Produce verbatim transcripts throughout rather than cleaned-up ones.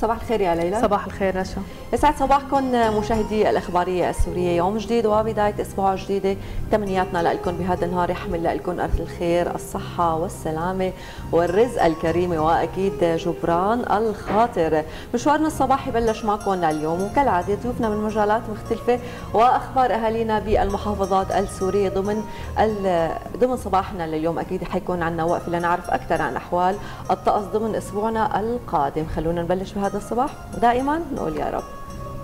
صباح الخير يا ليلى. صباح الخير رشا. يسعد صباحكم مشاهدي الإخبارية السورية، يوم جديد وبداية أسبوع جديدة، تمنياتنا لكم بهذا النهار يحمل لكم أرض الخير، الصحة والسلامة والرزق الكريم وأكيد جبران الخاطر. مشوارنا الصباحي بلش معكم اليوم وكالعادة ضيوفنا من مجالات مختلفة وأخبار أهالينا بالمحافظات السورية ضمن ضمن صباحنا لليوم. أكيد حيكون عندنا وقفة لنعرف أكثر عن أحوال الطقس ضمن أسبوعنا القادم. خلونا نبلش بهذا الصباح دائما نقول يا رب.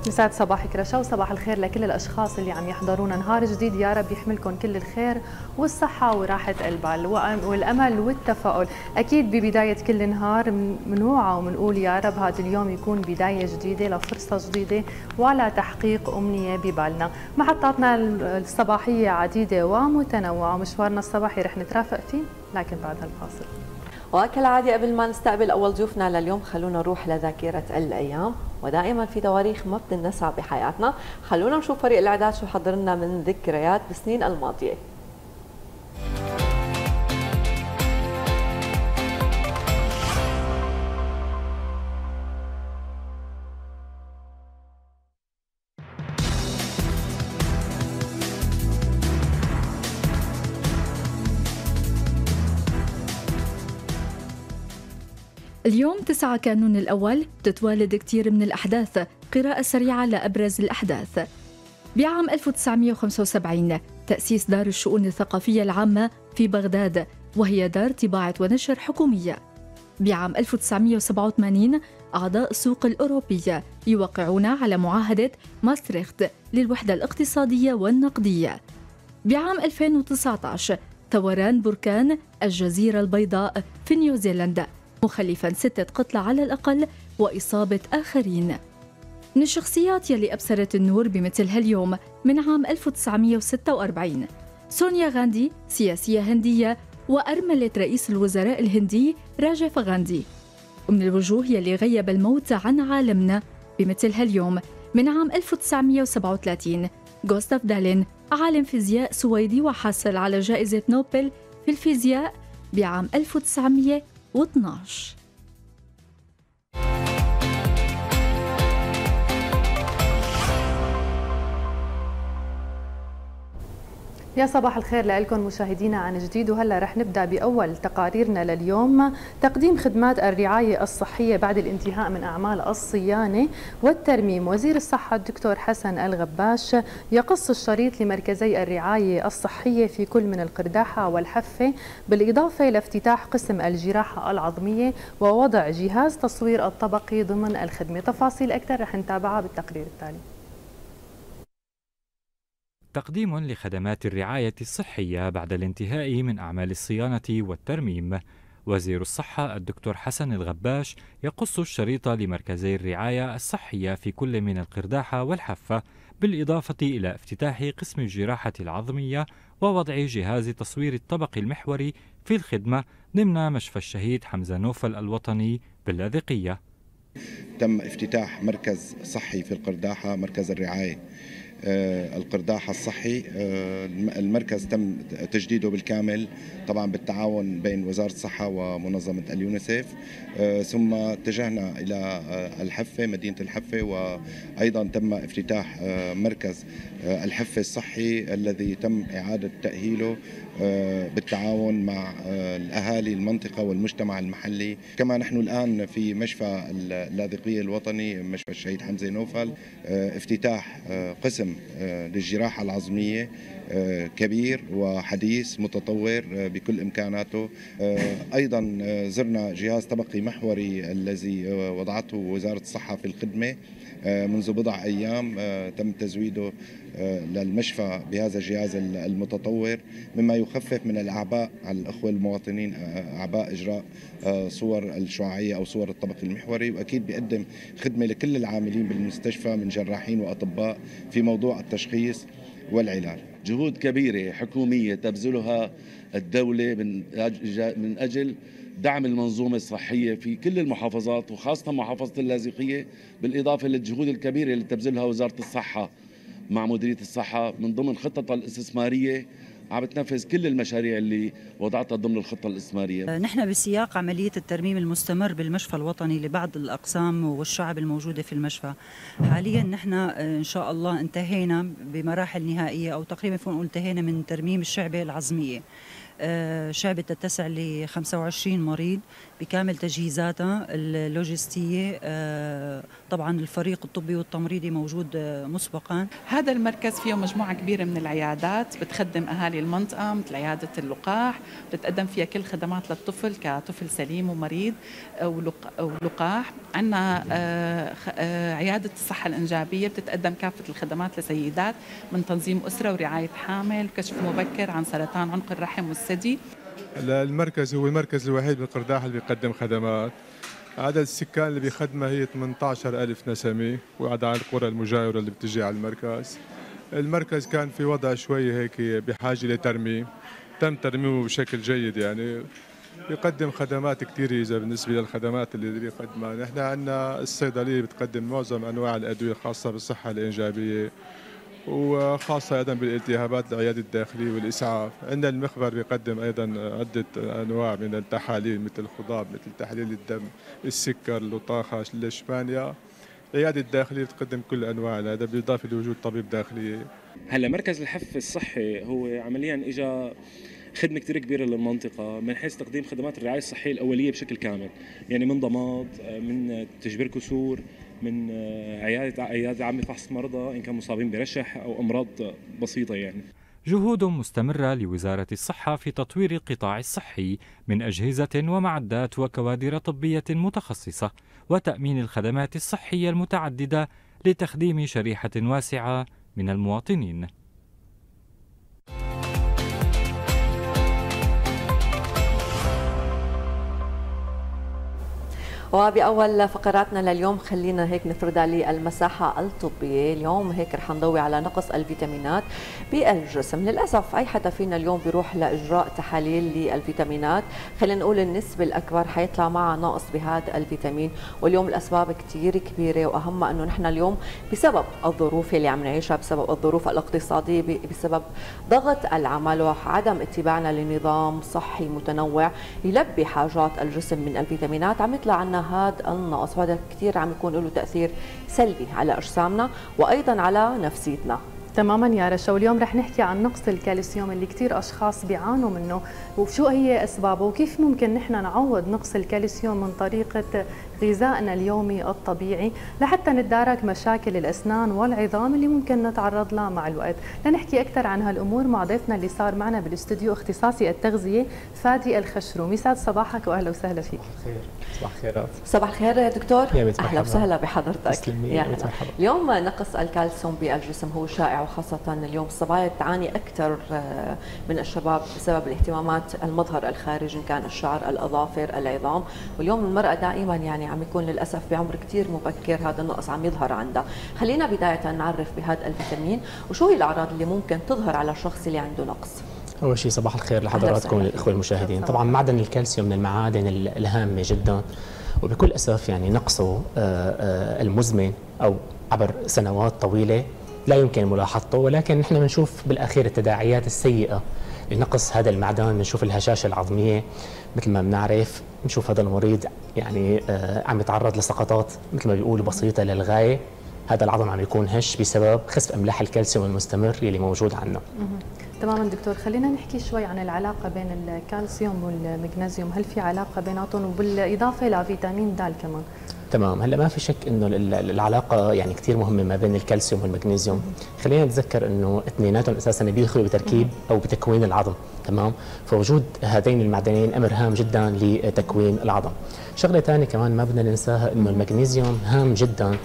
يسعد صباحك رشا وصباح الخير لكل الاشخاص اللي عم يحضرونا. نهار جديد يا رب يحملكم كل الخير والصحه وراحه البال والامل والتفاؤل. اكيد ببدايه كل نهار بنوعى وبنقول يا رب هذا اليوم يكون بدايه جديده لفرصه جديده وعلى تحقيق امنيه ببالنا. محطاتنا الصباحيه عديده ومتنوعه، مشوارنا الصباحي رح نترافق فيه لكن بعد هالفاصل. وكالعادة قبل ما نستقبل أول ضيوفنا لليوم خلونا نروح لذاكرة الأيام، ودائما في تواريخ ما بتنسى بحياتنا. خلونا نشوف فريق الإعداد شو حضر لنا من ذكريات بالسنين الماضية. اليوم تسعة كانون الأول بتتوالد كتير من الأحداث. قراءة سريعة لأبرز الأحداث. بعام ألف وتسعمئة وخمسة وسبعين تأسيس دار الشؤون الثقافية العامة في بغداد، وهي دار طباعة ونشر حكومية. بعام ألف وتسعمئة وسبعة وثمانين أعضاء السوق الأوروبية يوقعون على معاهدة ماستريخت للوحدة الاقتصادية والنقدية. بعام ألفين وتسعة عشر ثوران بركان الجزيرة البيضاء في نيوزيلندا، مخلفاً ستة قتلى على الأقل وإصابة آخرين. من الشخصيات يلي أبصرت النور بمثل هاليوم من عام ألف وتسعمئة وستة وأربعين سونيا غاندي، سياسية هندية وأرملة رئيس الوزراء الهندي راجيف غاندي. ومن الوجوه يلي غيب الموت عن عالمنا بمثل هاليوم من عام ألف وتسعمئة وسبعة وثلاثين غوستاف دالين، عالم فيزياء سويدي وحاصل على جائزة نوبل في الفيزياء بعام ألف وتسعمئة واثنعش. يا صباح الخير لكم مشاهدينا عن جديد، وهلا رح نبدا باول تقاريرنا لليوم. تقديم خدمات الرعايه الصحيه بعد الانتهاء من اعمال الصيانه والترميم. وزير الصحه الدكتور حسن الغباش يقص الشريط لمركزي الرعايه الصحيه في كل من القرداحه والحفه، بالاضافه لافتتاح قسم الجراحه العظميه ووضع جهاز تصوير الطبقي ضمن الخدمه. تفاصيل اكثر رح نتابعها بالتقرير التالي. تقديم لخدمات الرعاية الصحية بعد الانتهاء من أعمال الصيانة والترميم. وزير الصحة الدكتور حسن الغباش يقص الشريط لمركزي الرعاية الصحية في كل من القرداحة والحفة، بالإضافة إلى افتتاح قسم الجراحة العظمية ووضع جهاز تصوير الطبق المحوري في الخدمة ضمن مشفى الشهيد حمزة نوفل الوطني باللاذقية. تم افتتاح مركز صحي في القرداحة، مركز الرعاية القرداحة الصحي. المركز تم تجديده بالكامل طبعا بالتعاون بين وزارة الصحة ومنظمة اليونيسيف. ثم اتجهنا إلى الحفة، مدينة الحفة، وأيضا تم افتتاح مركز الحفة الصحي الذي تم إعادة تأهيله بالتعاون مع الأهالي المنطقة والمجتمع المحلي. كما نحن الآن في مشفى اللاذقية الوطني، مشفى الشهيد حمزة نوفل، افتتاح قسم للجراحة العظمية كبير وحديث متطور بكل إمكاناته. أيضا زرنا جهاز طبقي محوري الذي وضعته وزارة الصحة في الخدمة منذ بضع أيام، تم تزويده للمشفى بهذا الجهاز المتطور، مما يخفف من الأعباء على الأخوة المواطنين، أعباء إجراء صور الشعاعية أو صور الطبق المحوري. وأكيد بيقدم خدمة لكل العاملين بالمستشفى من جراحين وأطباء في موضوع التشخيص والعلاج. جهود كبيرة حكومية تبذلها الدولة من أجل دعم المنظومة الصحية في كل المحافظات وخاصة محافظة اللاذقية، بالإضافة للجهود الكبيرة اللي تبذلها وزارة الصحة مع مديرية الصحة من ضمن خطتها الاستثمارية عم تنفذ كل المشاريع اللي وضعتها ضمن الخطة الاستثمارية. نحن بسياق عملية الترميم المستمر بالمشفى الوطني لبعض الأقسام والشعب الموجودة في المشفى. حاليا نحن إن شاء الله انتهينا بمراحل نهائية أو تقريبا فوق انتهينا من ترميم الشعبة العظمية. شعبة تتسع ل خمسة وعشرين مريض بكامل تجهيزاتها اللوجستية، طبعا الفريق الطبي والتمريضي موجود مسبقا. هذا المركز فيه مجموعة كبيرة من العيادات بتخدم أهالي المنطقة، مثل عيادة اللقاح بتقدم فيها كل خدمات للطفل كطفل سليم ومريض ولقاح. عندنا عيادة الصحة الإنجابية بتتقدم كافة الخدمات لسيدات من تنظيم أسرة ورعاية حامل وكشف مبكر عن سرطان عنق الرحم والثدي. المركز هو المركز الوحيد بالقرداح اللي بيقدم خدمات. عدد السكان اللي بيخدمها هي ثمانية عشر ألف نسمة، وعدد القرى المجاورة اللي بتجي على المركز. المركز كان في وضع شوي هيك بحاجة لترميم، تم ترميمه بشكل جيد. يعني بيقدم خدمات كثيرة. إذا بالنسبة للخدمات اللي بيقدمها، نحن عندنا الصيدلية بتقدم معظم أنواع الأدوية خاصة بالصحة الإنجابية وخاصة أيضا بالالتهابات العيادة الداخلية والإسعاف. عندنا المخبر بيقدم أيضا عدة أنواع من التحاليل مثل الخضاب، مثل تحليل الدم، السكر، اللطاخة، الإشبانيا. العيادة الداخلية بتقدم كل أنواع هذا، بالإضافة لوجود طبيب داخلي. هلا مركز الحث الصحي هو عمليا إجا خدمة كثير كبيرة للمنطقة من حيث تقديم خدمات الرعاية الصحية الأولية بشكل كامل، يعني من ضماد، من تجبير كسور، من عيادة عيادة عامة فحص مرضى إن كانوا مصابين برشح أو أمراض بسيطة. يعني جهود مستمرة لوزارة الصحة في تطوير القطاع الصحي من أجهزة ومعدات وكوادر طبية متخصصة وتأمين الخدمات الصحية المتعددة لتخديم شريحة واسعة من المواطنين. وبأول فقراتنا لليوم خلينا هيك نفرد عليه المساحة الطبية. اليوم هيك رح نضوي على نقص الفيتامينات بالجسم. للأسف أي حدا فينا اليوم بيروح لإجراء تحاليل للفيتامينات، خلينا نقول النسبة الأكبر حيطلع معها نقص بهذا الفيتامين. واليوم الأسباب كتير كبيرة، وأهمها أنه نحن اليوم بسبب الظروف اللي عم نعيشها، بسبب الظروف الاقتصادية، بسبب ضغط العمل وعدم اتباعنا لنظام صحي متنوع يلبي حاجات الجسم من الفيتامينات، عم يطلع عنا هذا النقص. وهذا كثير عم يكون له تأثير سلبي على أجسامنا وأيضا على نفسيتنا. تماما يا رشا، واليوم رح نحكي عن نقص الكالسيوم اللي كثير أشخاص بيعانوا منه وشو هي أسبابه وكيف ممكن نحن نعوض نقص الكالسيوم من طريقة غذائنا اليومي الطبيعي لحتى نتدارك مشاكل الأسنان والعظام اللي ممكن نتعرض لها مع الوقت. لنحكي أكثر عن هالأمور مع ضيفنا اللي صار معنا بالاستوديو اختصاصي التغذية فادي الخشروم. يسعد صباحك وأهلا وسهلا فيك. خير. صباح الخيرات. صباح الخير يا دكتور. أهلا وسهلا بحضرتك. يا اليوم نقص الكالسيوم بالجسم هو شائع، وخاصة اليوم الصبايا تعاني أكثر من الشباب بسبب الاهتمامات المظهر الخارجي، كان الشعر، الأظافر، العظام. واليوم المرأة دائما يعني عم يكون للأسف بعمر كثير مبكر هذا النقص عم يظهر عندها. خلينا بداية نعرف بهذا الفيتامين وشو هي الأعراض اللي ممكن تظهر على الشخص اللي عنده نقص. أول شيء صباح الخير لحضراتكم الإخوة المشاهدين. طبعا معدن الكالسيوم من المعادن الهامة جدا، وبكل أسف يعني نقصه المزمن أو عبر سنوات طويلة لا يمكن ملاحظته، ولكن نحن بنشوف بالأخير التداعيات السيئة لنقص هذا المعدن. بنشوف الهشاشة العظمية مثل ما بنعرف، بنشوف هذا المريض يعني عم يتعرض لسقطات مثل ما بيقولوا بسيطة للغاية. هذا العظم عم يكون هش بسبب خسف أملاح الكالسيوم المستمر اللي موجود عندنا. تماما دكتور، خلينا نحكي شوي عن العلاقة بين الكالسيوم والمغنيسيوم، هل في علاقة بيناتهم وبالإضافة لفيتامين د كمان؟ تمام. هلا ما في شك انه العلاقه يعني كثير مهمه ما بين الكالسيوم والمغنيسيوم. خلينا نتذكر انه اثنيناتهم اساسا بيدخلوا بتركيب او بتكوين العظم. تمام. فوجود هذين المعدنين امر هام جدا لتكوين العظم. شغله ثانيه كمان ما بدنا ننساها انه المغنيسيوم هام جدا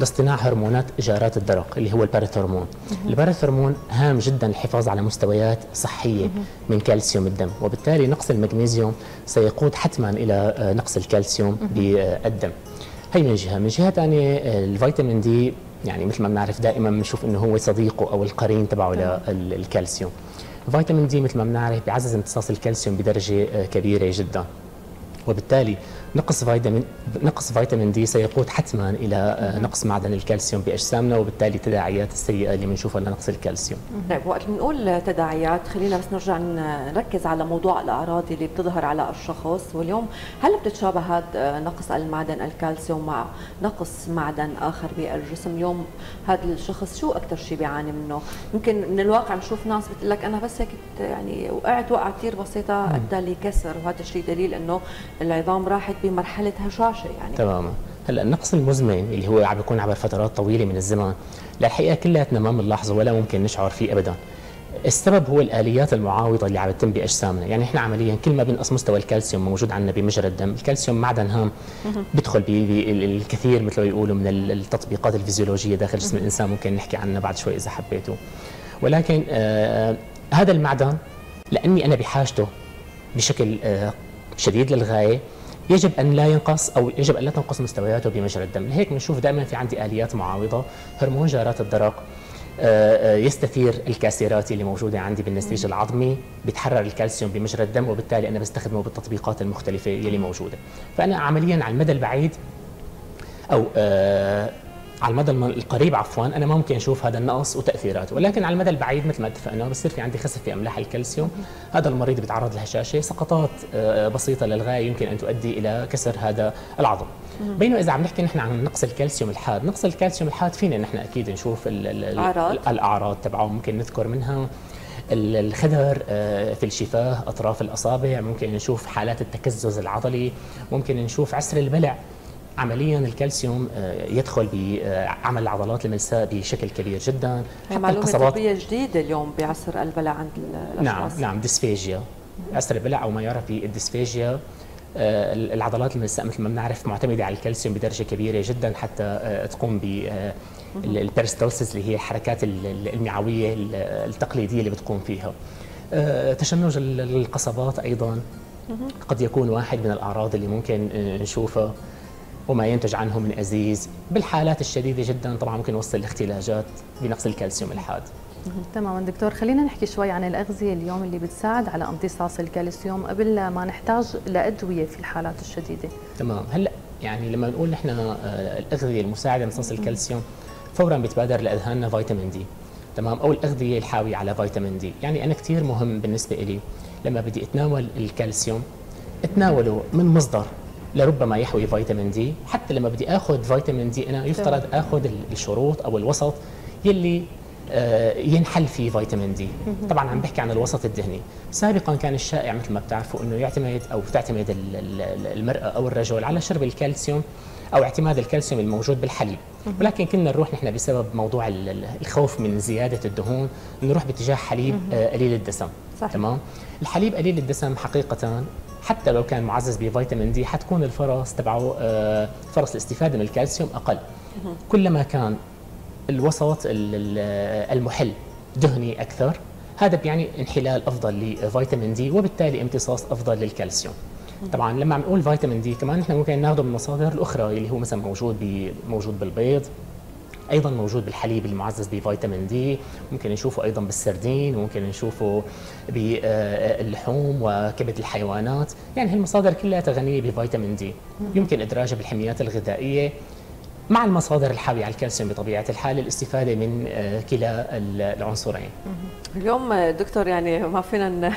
لاصطناع هرمونات جارات الدرق اللي هو الباراثورمون. الباراثورمون هام جدا الحفاظ على مستويات صحيه من كالسيوم الدم، وبالتالي نقص المغنيسيوم سيقود حتما الى نقص الكالسيوم بالدم. هي من جهة. من جهة ثانية الفيتامين دي يعني مثل ما بنعرف دائما بنشوف انه هو صديقه او القرين تبعه للكالسيوم. الفيتامين دي مثل ما بنعرف بيعزز امتصاص الكالسيوم بدرجة كبيرة جدا، وبالتالي نقص فيتامين نقص فيتامين دي سيقود حتما الى نقص معدن الكالسيوم باجسامنا، وبالتالي التداعيات السيئه اللي بنشوفها لنقص الكالسيوم. طيب وقت بنقول تداعيات خلينا بس نرجع نركز على موضوع الاعراض اللي بتظهر على الشخص، واليوم هل بتتشابه هذا نقص المعدن الكالسيوم مع نقص معدن اخر بالجسم؟ اليوم هذا الشخص شو اكثر شيء بيعاني منه؟ يمكن من الواقع بنشوف ناس بتقول لك انا بس هيك يعني وقعت وقعه كثير بسيطه ادى لي كسر، وهذا الشيء دليل انه العظام راحت بمرحله هشاشه يعني. تماما. هلا النقص المزمن اللي هو عم بيكون عبر فترات طويله من الزمن، للحقيقه كلياتنا ما بنلاحظه ولا ممكن نشعر فيه ابدا. السبب هو الاليات المعاوضه اللي عم بتتم باجسامنا، يعني احنا عمليا كل ما بينقص مستوى الكالسيوم موجود عندنا بمجرى الدم، الكالسيوم معدن هام بيدخل بالكثير مثل ما بيقولوا من التطبيقات الفيزيولوجيه داخل جسم الانسان، ممكن نحكي عنها بعد شوي اذا حبيتوا. ولكن آه هذا المعدن لاني انا بحاجته بشكل آه شديد للغايه يجب ان لا ينقص او يجب ان لا تنقص مستوياته بمجرى الدم، لهيك بنشوف دائما في عندي اليات معاوضه، هرمون جارات الدرق يستثير الكاسيرات اللي موجوده عندي بالنسيج العظمي، بيتحرر الكالسيوم بمجرى الدم وبالتالي انا بستخدمه بالتطبيقات المختلفه اللي موجوده. فانا عمليا على المدى البعيد او على المدى القريب عفوا انا ما ممكن اشوف هذا النقص وتاثيراته، ولكن على المدى البعيد مثل ما اتفقنا بصير في عندي خسف في املاح الكالسيوم، هذا المريض بيتعرض لهشاشه، سقطات بسيطه للغايه يمكن ان تؤدي الى كسر هذا العظم. بينما اذا عم نحكي نحن عن نقص الكالسيوم الحاد، نقص الكالسيوم الحاد فينا نحن اكيد نشوف الاعراض تبعه، ممكن نذكر منها الخدر في الشفاه، اطراف الاصابع، ممكن نشوف حالات التكزز العضلي، ممكن نشوف عسر البلع. عمليا الكالسيوم يدخل بعمل العضلات الملساء بشكل كبير جدا. هي معلومه طبيه جديده اليوم بعسر البلع عند الاشخاص. نعم نعم ديسفاجيا، عسر البلع او ما يعرف بالديسفاجيا. العضلات الملساء مثل ما بنعرف معتمده على الكالسيوم بدرجه كبيره جدا حتى تقوم بالبيرستولسيس اللي هي الحركات المعويه التقليديه اللي بتقوم فيها. تشنج القصبات ايضا قد يكون واحد من الاعراض اللي ممكن نشوفها، وما ينتج عنه من ازيز بالحالات الشديده جدا طبعا ممكن يوصل لاختلاجات بنقص الكالسيوم الحاد. تماما دكتور، خلينا نحكي شوي عن الأغذية اليوم اللي بتساعد على امتصاص الكالسيوم قبل ما نحتاج لأدوية في الحالات الشديدة. تمام. هلا يعني لما نقول نحن الأغذية المساعدة لامتصاص الكالسيوم فورا بتبادر لأذهاننا فيتامين دي، تمام، أو الأغذية الحاوية على فيتامين دي. يعني أنا كثير مهم بالنسبة إلي لما بدي أتناول الكالسيوم أتناوله من مصدر لربما يحوي فيتامين دي، حتى لما بدي آخذ فيتامين دي أنا يفترض آخذ الشروط أو الوسط يلي ينحل فيه فيتامين دي. طبعا عم بحكي عن الوسط الدهني. سابقا كان الشائع مثل ما بتعرفوا انه يعتمد او تعتمد المراه او الرجل على شرب الكالسيوم او اعتماد الكالسيوم الموجود بالحليب، ولكن كنا نروح نحن بسبب موضوع الخوف من زياده الدهون نروح باتجاه حليب قليل الدسم. صحيح. تمام. الحليب قليل الدسم حقيقه حتى لو كان معزز بفيتامين دي حتكون الفرص تبعه فرص الاستفاده من الكالسيوم اقل. كلما كان الوسط المحل دهني اكثر هذا بيعني انحلال افضل لفيتامين دي وبالتالي امتصاص افضل للكالسيوم. طبعا لما عم نقول فيتامين دي كمان نحن ممكن ناخذه من المصادر الاخرى اللي هو مثلا موجود موجود بالبيض، ايضا موجود بالحليب المعزز بفيتامين دي، ممكن نشوفه ايضا بالسردين، وممكن نشوفه باللحوم وكبد الحيوانات، يعني هالمصادر كلها غنيه بفيتامين دي. يمكن ادراجها بالحميات الغذائيه مع المصادر الحاوية على الكالسيوم بطبيعة الحال للاستفادة من كلا العنصرين. اليوم دكتور يعني ما فينا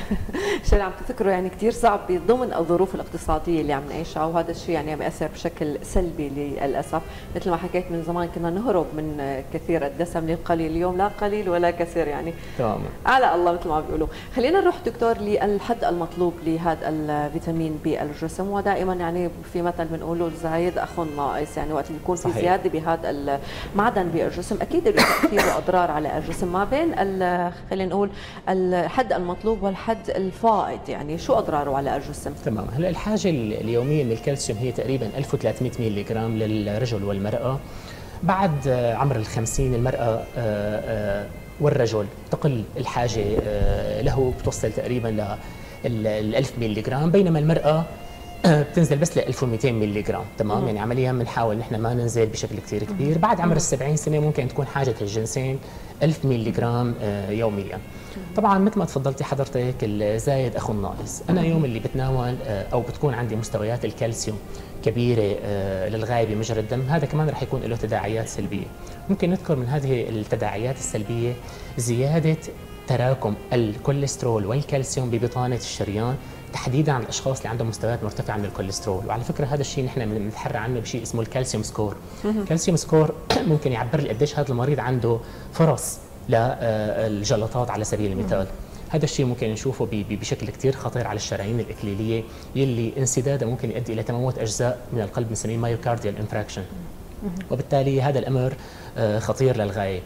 شو عم تذكره يعني كثير صعب ضمن الظروف الاقتصادية اللي عم نعيشها، وهذا الشيء يعني بيأثر بشكل سلبي للأسف. مثل ما حكيت من زمان كنا نهرب من كثير الدسم للقليل، اليوم لا قليل ولا كثير يعني. تمام. على الله مثل ما بيقولوا. خلينا نروح دكتور للحد المطلوب لهذا الفيتامين بالجسم، ودائما يعني في مثل بنقوله الزايد أخو ناقص، يعني وقت اللي يكون في زياده بهذا المعدن بالجسم اكيد له كثير اضرار على الجسم. ما بين خلينا نقول الحد المطلوب والحد الفائض يعني شو اضراره على الجسم؟ تمام. هلا الحاجه اليوميه من الكالسيوم هي تقريبا ألف وثلاثمئة مللي جرام للرجل والمراه، بعد عمر ال خمسين المراه والرجل تقل الحاجه له بتوصل تقريبا ل ألف مللي جرام، بينما المراه بتنزل بس ل ألف ومئتين مللي جرام، تمام؟ يعني عمليا بنحاول نحن ما ننزل بشكل كثير كبير. بعد عمر ال سبعين سنه ممكن تكون حاجه الجنسين ألف مللي جرام يوميا. طبعا مثل ما تفضلتي حضرتك، الزايد اخو الناقص. انا يوم اللي بتناول او بتكون عندي مستويات الكالسيوم كبيره للغايه بمجرى الدم، هذا كمان رح يكون له تداعيات سلبيه. ممكن نذكر من هذه التداعيات السلبيه زياده تراكم الكوليسترول والكالسيوم ببطانه الشريان، تحديدا عن الاشخاص اللي عندهم مستويات مرتفعه من الكوليسترول. وعلى فكره هذا الشيء نحن بنتحرى عنه بشيء اسمه الكالسيوم سكور. الكالسيوم سكور ممكن يعبر لي قديش هذا المريض عنده فرص للجلطات على سبيل المثال. هذا الشيء ممكن نشوفه بشكل كثير خطير على الشرايين الاكليليه، يلي انسدادها ممكن يؤدي الى تموت اجزاء من القلب، بنسميه مايوكارديال انفراكشن، وبالتالي هذا الامر خطير للغايه.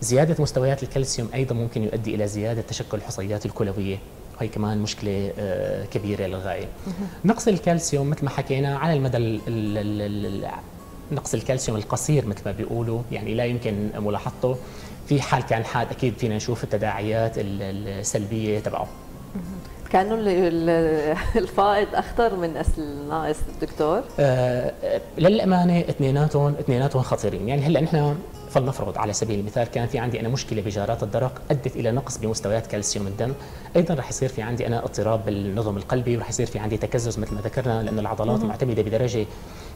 زياده مستويات الكالسيوم ايضا ممكن يؤدي الى زياده تشكل الحصيات الكلويه، هي كمان مشكله كبيره للغايه. نقص الكالسيوم مثل ما حكينا على المدى ال ال ال ال نقص الكالسيوم القصير مثل ما بيقولوا، يعني لا يمكن ملاحظته. في حال كان حاد اكيد فينا نشوف التداعيات السلبيه تبعه. كانه الفائض اخطر من الناقص دكتور؟ آه للامانه اثنيناتهم اثنيناتهم خطيرين. يعني هلا نحن فلنفرض على سبيل المثال كان في عندي انا مشكله بجارات الدرق ادت الى نقص بمستويات كالسيوم الدم، ايضا رح يصير في عندي انا اضطراب بالنظم القلبي، ورح يصير في عندي تكزز مثل ما ذكرنا، لانه العضلات معتمده بدرجه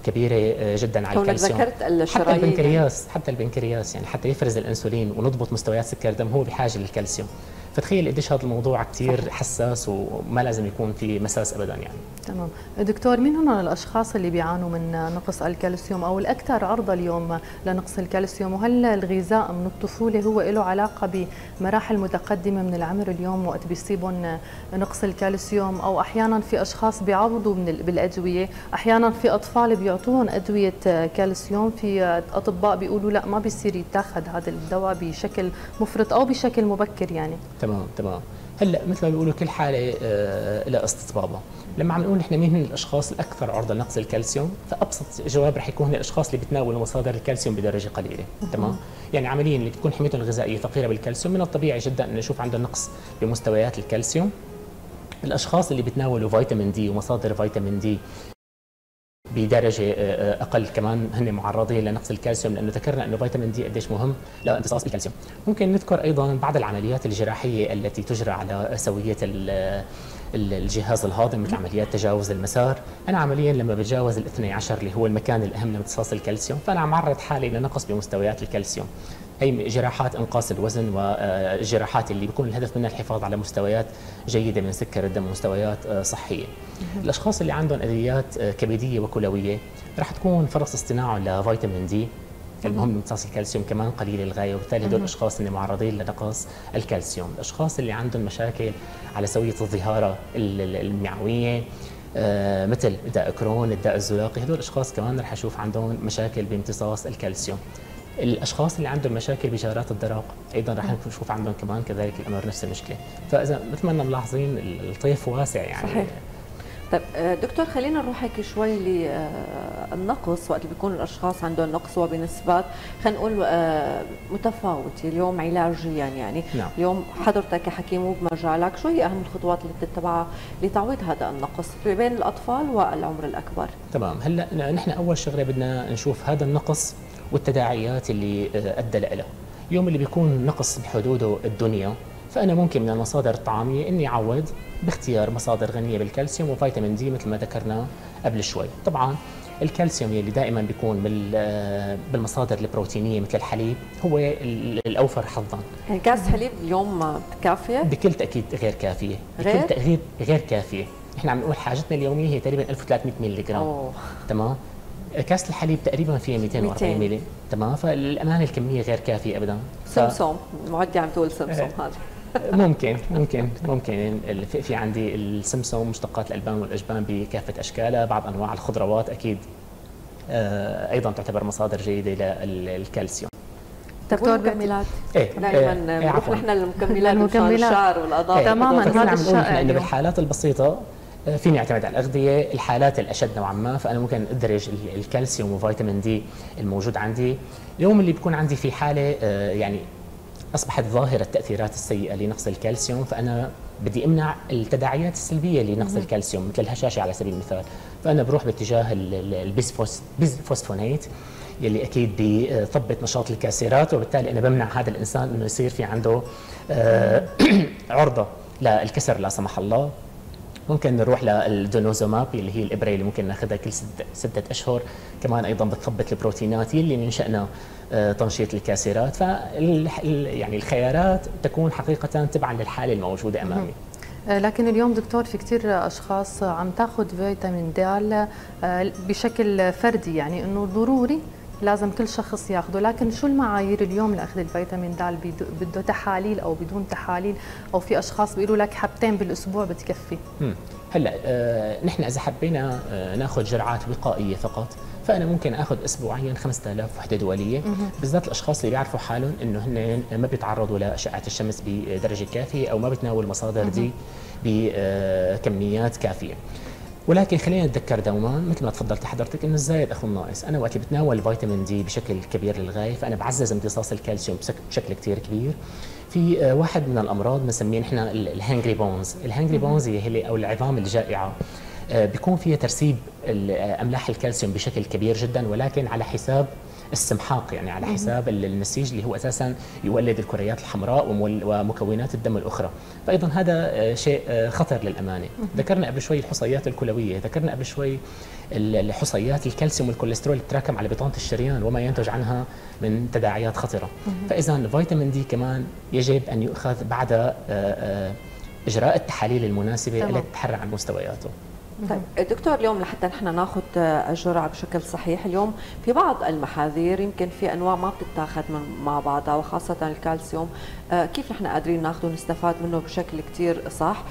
كبيره جدا على الكالسيوم. ذكرت الشرايين، حتى البنكرياس، حتى البنكرياس يعني حتى يفرز الانسولين ونضبط مستويات سكر الدم هو بحاجه للكالسيوم. فتخيل قديش هذا الموضوع كثير حساس وما لازم يكون في مساس ابدا. يعني تمام دكتور، مين هم الاشخاص اللي بيعانوا من نقص الكالسيوم او الاكثر عرضه اليوم لنقص الكالسيوم؟ وهل الغذاء من الطفوله هو له علاقه بمراحل متقدمه من العمر اليوم وقت بيصيبهم نقص الكالسيوم، او احيانا في اشخاص بيعوضوا بالادويه، احيانا في اطفال بيعطوهم ادويه كالسيوم، في اطباء بيقولوا لا ما بيصير يتاخذ هذا الدواء بشكل مفرط او بشكل مبكر يعني. تمام تمام هلا مثل ما بيقولوا كل حاله آه لها استطبابها. لما عم نقول نحن مين هن الاشخاص الاكثر عرضه لنقص الكالسيوم، فابسط جواب رح يكون هن الاشخاص اللي بتناولوا مصادر الكالسيوم بدرجه قليله، تمام؟ يعني عمليا اللي بتكون حميتهم الغذائيه فقيره بالكالسيوم، من الطبيعي جدا انه نشوف عنده نقص بمستويات الكالسيوم. الاشخاص اللي بتناولوا فيتامين دي ومصادر فيتامين دي بدرجه اقل كمان هن معرضين لنقص الكالسيوم، لانه ذكرنا انه فيتامين دي قديش مهم لامتصاص الكالسيوم. ممكن نذكر ايضا بعض العمليات الجراحيه التي تجرى على سويه الجهاز الهاضم، مثل عمليات تجاوز المسار. انا عمليا لما بتجاوز الاثني عشر اللي هو المكان الاهم لامتصاص الكالسيوم، فانا عم اعرض حالي لنقص بمستويات الكالسيوم. اي جراحات انقاص الوزن وجراحات اللي بيكون الهدف منها الحفاظ على مستويات جيده من سكر الدم ومستويات صحيه. الاشخاص اللي عندهم اذيات كبديه وكلويه رح تكون فرص اصطناعهم لفيتامين دي، المهم امتصاص الكالسيوم كمان قليل للغايه، وبالتالي هدول الاشخاص اللي معرضين لنقص الكالسيوم. الاشخاص اللي عندهم مشاكل على سويه الظهاره المعويه آه مثل داء كرون، الداء الزلاقي، هدول الاشخاص كمان رح اشوف عندهم مشاكل بامتصاص الكالسيوم. الاشخاص اللي عندهم مشاكل بجارات الدرق ايضا رح نشوف عندهم كمان كذلك الامر نفس المشكله. فاذا مثل ما ملاحظين الطيف واسع يعني. صحيح. طيب دكتور، خلينا نروح هيك شوي للنقص وقت بيكون الاشخاص عندهم نقص وبنسبات خلينا نقول متفاوته اليوم علاجيا يعني. نعم. اليوم حضرتك كحكيم وبمجالك شو هي اهم الخطوات اللي بتتبعها لتعويض هذا النقص بين الاطفال والعمر الاكبر؟ تمام. هلا نحن اول شغله بدنا نشوف هذا النقص والتداعيات اللي ادى لها. يوم اللي بيكون نقص بحدوده الدنيا، فانا ممكن من المصادر الطعاميه اني اعوض باختيار مصادر غنيه بالكالسيوم وفيتامين دي مثل ما ذكرنا قبل شوي. طبعا الكالسيوم يلي دائما بيكون بالمصادر البروتينيه مثل الحليب هو الاوفر حظا. يعني كاس حليب اليوم كافيه؟ بكل تاكيد غير كافيه، غير؟ بكل تاكيد غير كافيه. نحن عم نقول حاجتنا اليوميه هي تقريبا ألف وثلاثمئة مللي جرام. تمام؟ كاس الحليب تقريبا فيها مئتين وأربعين مللي، تمام؟ فالامانه الكميه غير كافيه ابدا. ف... سمسم، معدي عم تقول سمسم هذا. ممكن ممكن ممكن في عندي السمسم، مشتقات الالبان والاجبان بكافه اشكالها، بعض انواع الخضروات اكيد ايضا تعتبر مصادر جيده للكالسيوم. دكتور بالمكملات دائما بنروح نحن المكملات مشان الشعر والاظافر. تماما هذا الشائع انه بالحالات البسيطه فيني اعتمد على الاغذيه، الحالات الاشد نوعا ما فانا ممكن ادرج الكالسيوم وفيتامين دي الموجود عندي. اليوم اللي بكون عندي في حاله يعني اصبحت ظاهره التاثيرات السيئه لنقص الكالسيوم، فانا بدي امنع التداعيات السلبيه لنقص الكالسيوم مثل الهشاشه على سبيل المثال، فانا بروح باتجاه البيسفوسفونات يلي اكيد بيثبط نشاط الكاسيرات، وبالتالي انا بمنع هذا الانسان انه يصير في عنده عرضه للكسر لا سمح الله. ممكن نروح للدونوزوماب اللي هي الابره اللي ممكن ناخذها كل سته اشهر، كمان ايضا بتثبط البروتينات اللي من شأنها تنشيط الكاسيرات. ف يعني الخيارات تكون حقيقه تبعا للحاله الموجوده امامي. لكن اليوم دكتور في كثير اشخاص عم تاخذ فيتامين د بشكل فردي، يعني انه ضروري لازم كل شخص ياخده، لكن شو المعايير اليوم لاخذ الفيتامين د؟ بده تحاليل او بدون تحاليل؟ او في اشخاص بيقولوا لك حبتين بالاسبوع بتكفي. امم هلا آه نحن اذا حبينا آه ناخذ جرعات وقائيه فقط، فانا ممكن اخذ اسبوعيا خمسة آلاف وحده دوليه، بالذات الاشخاص اللي بيعرفوا حالهم انه هن ما بيتعرضوا لاشعه الشمس بدرجه كافيه او ما بتناول مصادر دي بكميات كافيه. ولكن خلينا نتذكر دوما مثل ما تفضلت حضرتك انه الزايد اخو الناقص، انا وقت بتناول الفيتامين دي بشكل كبير للغايه فانا بعزز امتصاص الكالسيوم بشكل كثير كبير. في واحد من الامراض بنسميه نحن الهانجري بونز، الهانجري بونز هي او العظام الجائعه بيكون فيها ترسيب املاح الكالسيوم بشكل كبير جدا، ولكن على حساب السمحاق، يعني على حساب النسيج اللي هو اساسا يولد الكريات الحمراء ومكونات الدم الاخرى، فايضا هذا شيء خطر للامانه. ذكرنا قبل شوي الحصيات الكلويه، ذكرنا قبل شوي الحصيات الكالسيوم والكوليسترول يتراكم على بطانه الشريان وما ينتج عنها من تداعيات خطره، فاذا فيتامين دي كمان يجب ان يؤخذ بعد اجراء التحاليل المناسبه التي تتحرى عن مستوياته. طيب دكتور، اليوم لحتى نحن ناخذ الجرعه بشكل صحيح، اليوم في بعض المحاذير، يمكن في انواع ما بتتاخذ مع بعضها وخاصه الكالسيوم، كيف نحن قادرين ناخذه ونستفاد منه بشكل كثير صح؟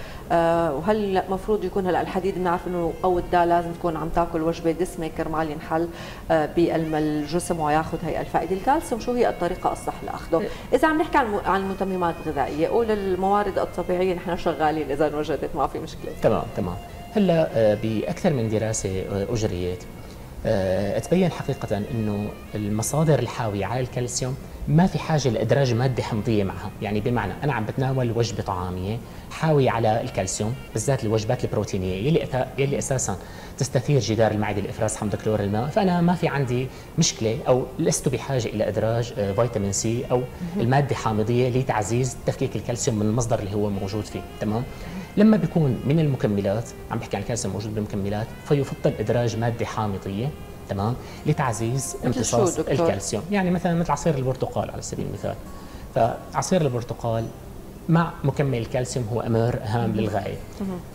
وهل المفروض يكون هلا الحديد بنعرف انه او الدا لازم تكون عم تاكل وجبه دسمه كرمال ينحل بالجسم وياخذ هي الفائده، الكالسيوم شو هي الطريقه الصح لاخذه؟ اذا عم نحكي عن المنتمات الغذائيه او الموارد الطبيعيه نحن شغالين اذا وجدت ما في مشكله. تمام تمام. هلا باكثر من دراسه اجريت تبين حقيقه انه المصادر الحاويه على الكالسيوم ما في حاجه لادراج ماده حمضيه معها، يعني بمعنى انا عم بتناول وجبه طعاميه حاويه على الكالسيوم، بالذات الوجبات البروتينيه يلي يلي اساسا تستثير جدار المعده لافراز حمض كلور الماء، فانا ما في عندي مشكله او لست بحاجه الى ادراج فيتامين سي او الماده الحامضيه لتعزيز تفكيك الكالسيوم من المصدر اللي هو موجود فيه. تمام. لما بيكون من المكملات، عم بحكي عن الكالسيوم موجود بالمكملات، فيفضل ادراج ماده حامضيه تمام لتعزيز امتصاص الكالسيوم، يعني مثلا مثل عصير البرتقال على سبيل المثال، فعصير البرتقال مع مكمل الكالسيوم هو امر هام للغايه.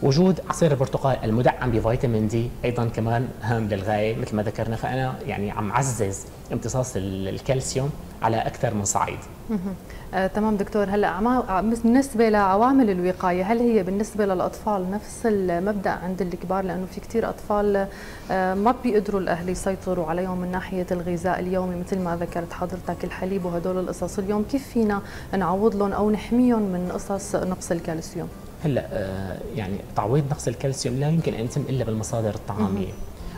وجود عصير البرتقال المدعم بفيتامين دي ايضا كمان هام للغايه مثل ما ذكرنا، فانا يعني عم عزز امتصاص الكالسيوم على اكثر من صعيد. آه، تمام دكتور. هلا بالنسبه لعوامل الوقايه، هل هي بالنسبه للاطفال نفس المبدا عند الكبار؟ لانه في كثير اطفال آه ما بيقدروا الاهل يسيطروا عليهم من ناحيه الغذاء اليومي، مثل ما ذكرت حضرتك الحليب وهدول القصص، اليوم كيف فينا نعوض لهم او نحميهم من قصص نقص الكالسيوم؟ هلا آه يعني تعويض نقص الكالسيوم لا يمكن ان يتم الا بالمصادر الطعاميه.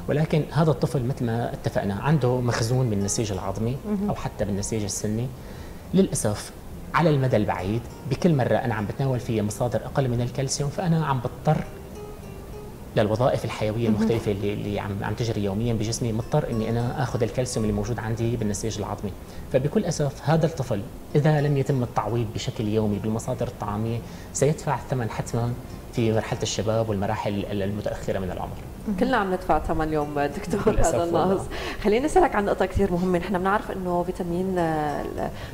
ولكن هذا الطفل مثل ما اتفقنا عنده مخزون بالنسيج العظمي او حتى بالنسيج السني، للاسف على المدى البعيد بكل مره انا عم بتناول فيها مصادر اقل من الكالسيوم فانا عم بضطر للوظائف الحيويه المختلفه اللي, اللي عم عم تجري يوميا بجسمي، مضطر اني انا اخذ الكالسيوم اللي موجود عندي بالنسيج العظمي. فبكل اسف هذا الطفل اذا لم يتم التعويض بشكل يومي بالمصادر الطعاميه سيدفع الثمن حتما في مرحله الشباب والمراحل المتاخره من العمر. كلنا عم ندفع ثمن اليوم دكتور، هذا الناقص. خليني اسالك عن نقطه كثير مهمه، نحن بنعرف انه فيتامين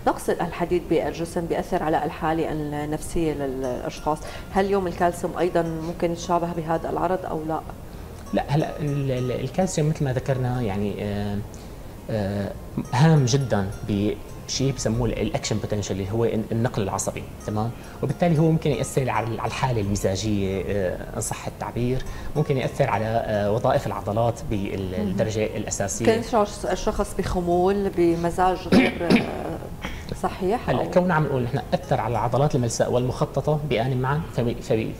نقص الحديد بالجسم بياثر على الحاله النفسيه للاشخاص، هل يوم الكالسيوم ايضا ممكن يتشابه بهذا العرض او لا؟ لا هلا الكالسيوم مثل ما ذكرنا يعني هام جدا ب شيء بسموه الاكشن بوتنشال اللي هو النقل العصبي. تمام. وبالتالي هو ممكن ياثر على الحاله المزاجيه ان صح التعبير، ممكن ياثر على وظائف العضلات بالدرجه الاساسيه، ممكن يشعر الشخص بخمول بمزاج غير صحيح. هلا كون عم نقول نحن اثر على العضلات الملساء والمخططه بآن معا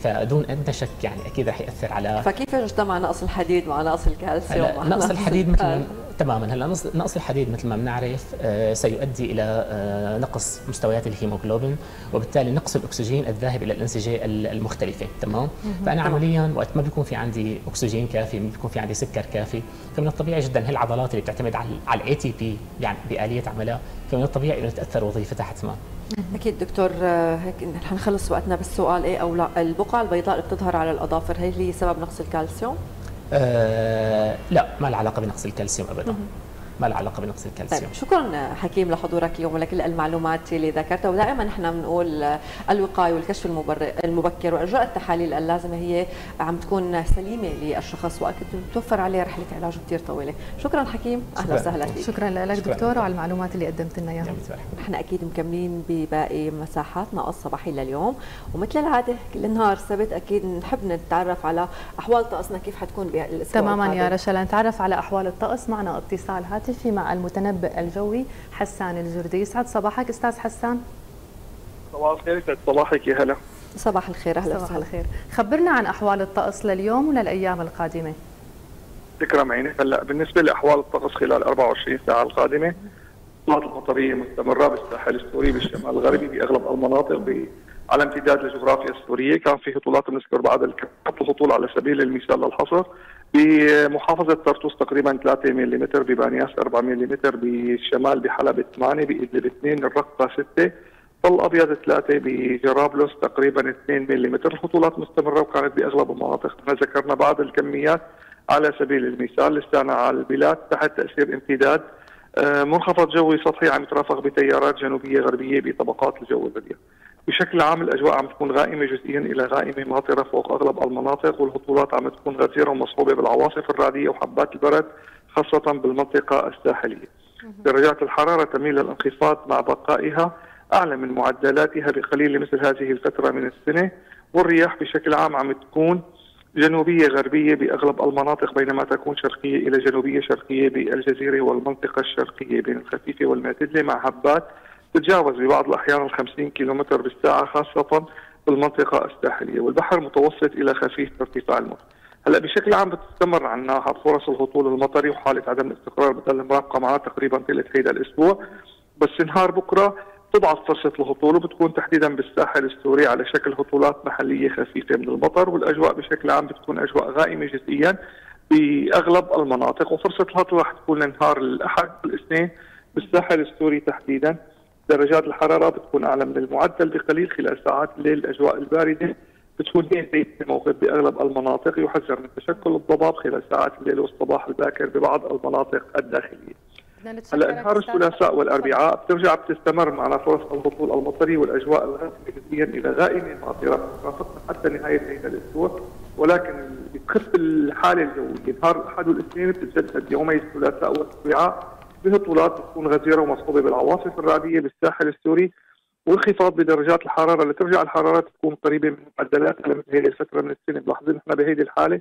فدون ادنى شك يعني اكيد رح ياثر على، فكيف يجتمع نقص الحديد مع نقص الكالسيوم؟ نقص الحديد مثل تماما. هلا نقص الحديد مثل ما بنعرف سيؤدي الى نقص مستويات الهيموغلوبين وبالتالي نقص الاكسجين الذاهب الى الانسجه المختلفه. تمام. فانا عمليا وقت ما بيكون في عندي اكسجين كافي، ما بيكون في عندي سكر كافي، فمن الطبيعي جدا هالعضلات اللي بتعتمد على على الاي تي بي يعني باليه عملها، فمن الطبيعي انه تتاثر وظيفتها حتما. اكيد دكتور، هيك رح نخلص وقتنا بالسؤال ايه او لا. البقع البيضاء اللي بتظهر على الاظافر هي هي سبب نقص الكالسيوم؟ أه لا، ما لها علاقه بنقص الكالسيوم ابدا. ما لها علاقه بنقص الكالسيوم. طيب شكرا حكيم لحضورك اليوم ولكل المعلومات اللي ذكرتها، ودائما نحن بنقول الوقايه والكشف المبكر واجراء التحاليل اللازمه هي عم تكون سليمه للشخص وقت بتوفر عليه رحله علاج كثير طويله. شكرا حكيم، اهلا وسهلا فيك. شكرا لك دكتور وعلى المعلومات اللي قدمت لنا اياها. نحن اكيد مكملين بباقي مساحاتنا الصباحيه لليوم، ومثل العاده كل نهار سبت اكيد نحب نتعرف على احوال طقسنا كيف حتكون بالاسبوع. تماما يا رشا، لنتعرف على احوال الطقس. معنا اتصال هاتف مع المتنبئ الجوي حسان الجردي. يسعد صباحك استاذ حسان. صباح الخير. يسعد صباحك يا هلا. صباح الخير. اهلا. صباح الخير. خبرنا عن احوال الطقس لليوم وللايام القادمه. تكرم عينك. هلا بالنسبه لاحوال الطقس خلال أربعة وعشرين ساعه القادمه، السلطات المطريه مستمره بالساحل السوري بالشمال الغربي باغلب المناطق على امتداد الجغرافيا السوريه، كان في هطولات بنذكر بعض الهطول على سبيل المثال للحصر بمحافظه طرطوس تقريبا ثلاثة ملم، ببانياس أربعة ملم، بالشمال بحلب ثمانية، بإدلب اثنين، الرقه ستة، الابيض ثلاثة، بجرابلس تقريبا اثنين ملم. الهطولات مستمره وكانت باغلب المناطق، نحن ذكرنا بعض الكميات على سبيل المثال. لسانا على البلاد تحت تاثير امتداد منخفض جوي سطحي عم يترافق بتيارات جنوبيه غربيه بطبقات الجو البريه. بشكل عام الاجواء عم تكون غائمه جزئيا الى غائمه ماطره فوق اغلب المناطق، والهطولات عم تكون غزيره ومصحوبه بالعواصف الرعديه وحبات البرد خاصه بالمنطقه الساحليه. درجات الحراره تميل للانخفاض مع بقائها اعلى من معدلاتها بقليل مثل هذه الفتره من السنه، والرياح بشكل عام عم تكون جنوبيه غربيه باغلب المناطق، بينما تكون شرقيه الى جنوبيه شرقيه بالجزيره والمنطقه الشرقيه بين الخفيفه والمعتدله مع حبات تتجاوز ببعض الأحيان الخمسين كيلومتر بالساعة خاصة بالمنطقة الساحلية، والبحر متوسط إلى خفيف ارتفاع الموج. هلا بشكل عام بتستمر عنا فرص الهطول المطري وحالة عدم الاستقرار بتضل مراقبة معنا تقريبا طيلة هيدا الأسبوع، بس نهار بكرة بتضعف فرصة الهطول وبتكون تحديدا بالساحل السوري على شكل هطولات محلية خفيفة من المطر، والأجواء بشكل عام بتكون أجواء غائمة جزئيا بأغلب المناطق، وفرصة الهطول رح تكون لنهار الأحد والاثنين بالساحل السوري تحديدا. درجات الحرارة بتكون أعلى من المعدل بقليل خلال ساعات الليل، الأجواء الباردة بتكون هي موجودة بأغلب المناطق، يحذر من تشكل الضباب خلال ساعات الليل والصباح الباكر ببعض المناطق الداخلية. هلا نهار الثلاثاء والأربعاء بترجع بتستمر معنا فرص الهطول المطري والأجواء الغائمة جزئيا إلى غائمة ماطرة حتى نهاية هذا الأسبوع، ولكن بتخف الحالة الجوية. نهار الأحد والاثنين بتتجدد يومي الثلاثاء والأربعاء بهطولات بتكون غزيره ومصحوبه بالعواصف الرعديه بالساحل السوري، وانخفاض بدرجات الحراره لترجع الحراره تكون قريبه من معدلات مثل هذه الفتره من السنه. ملاحظين نحن بهيدي الحاله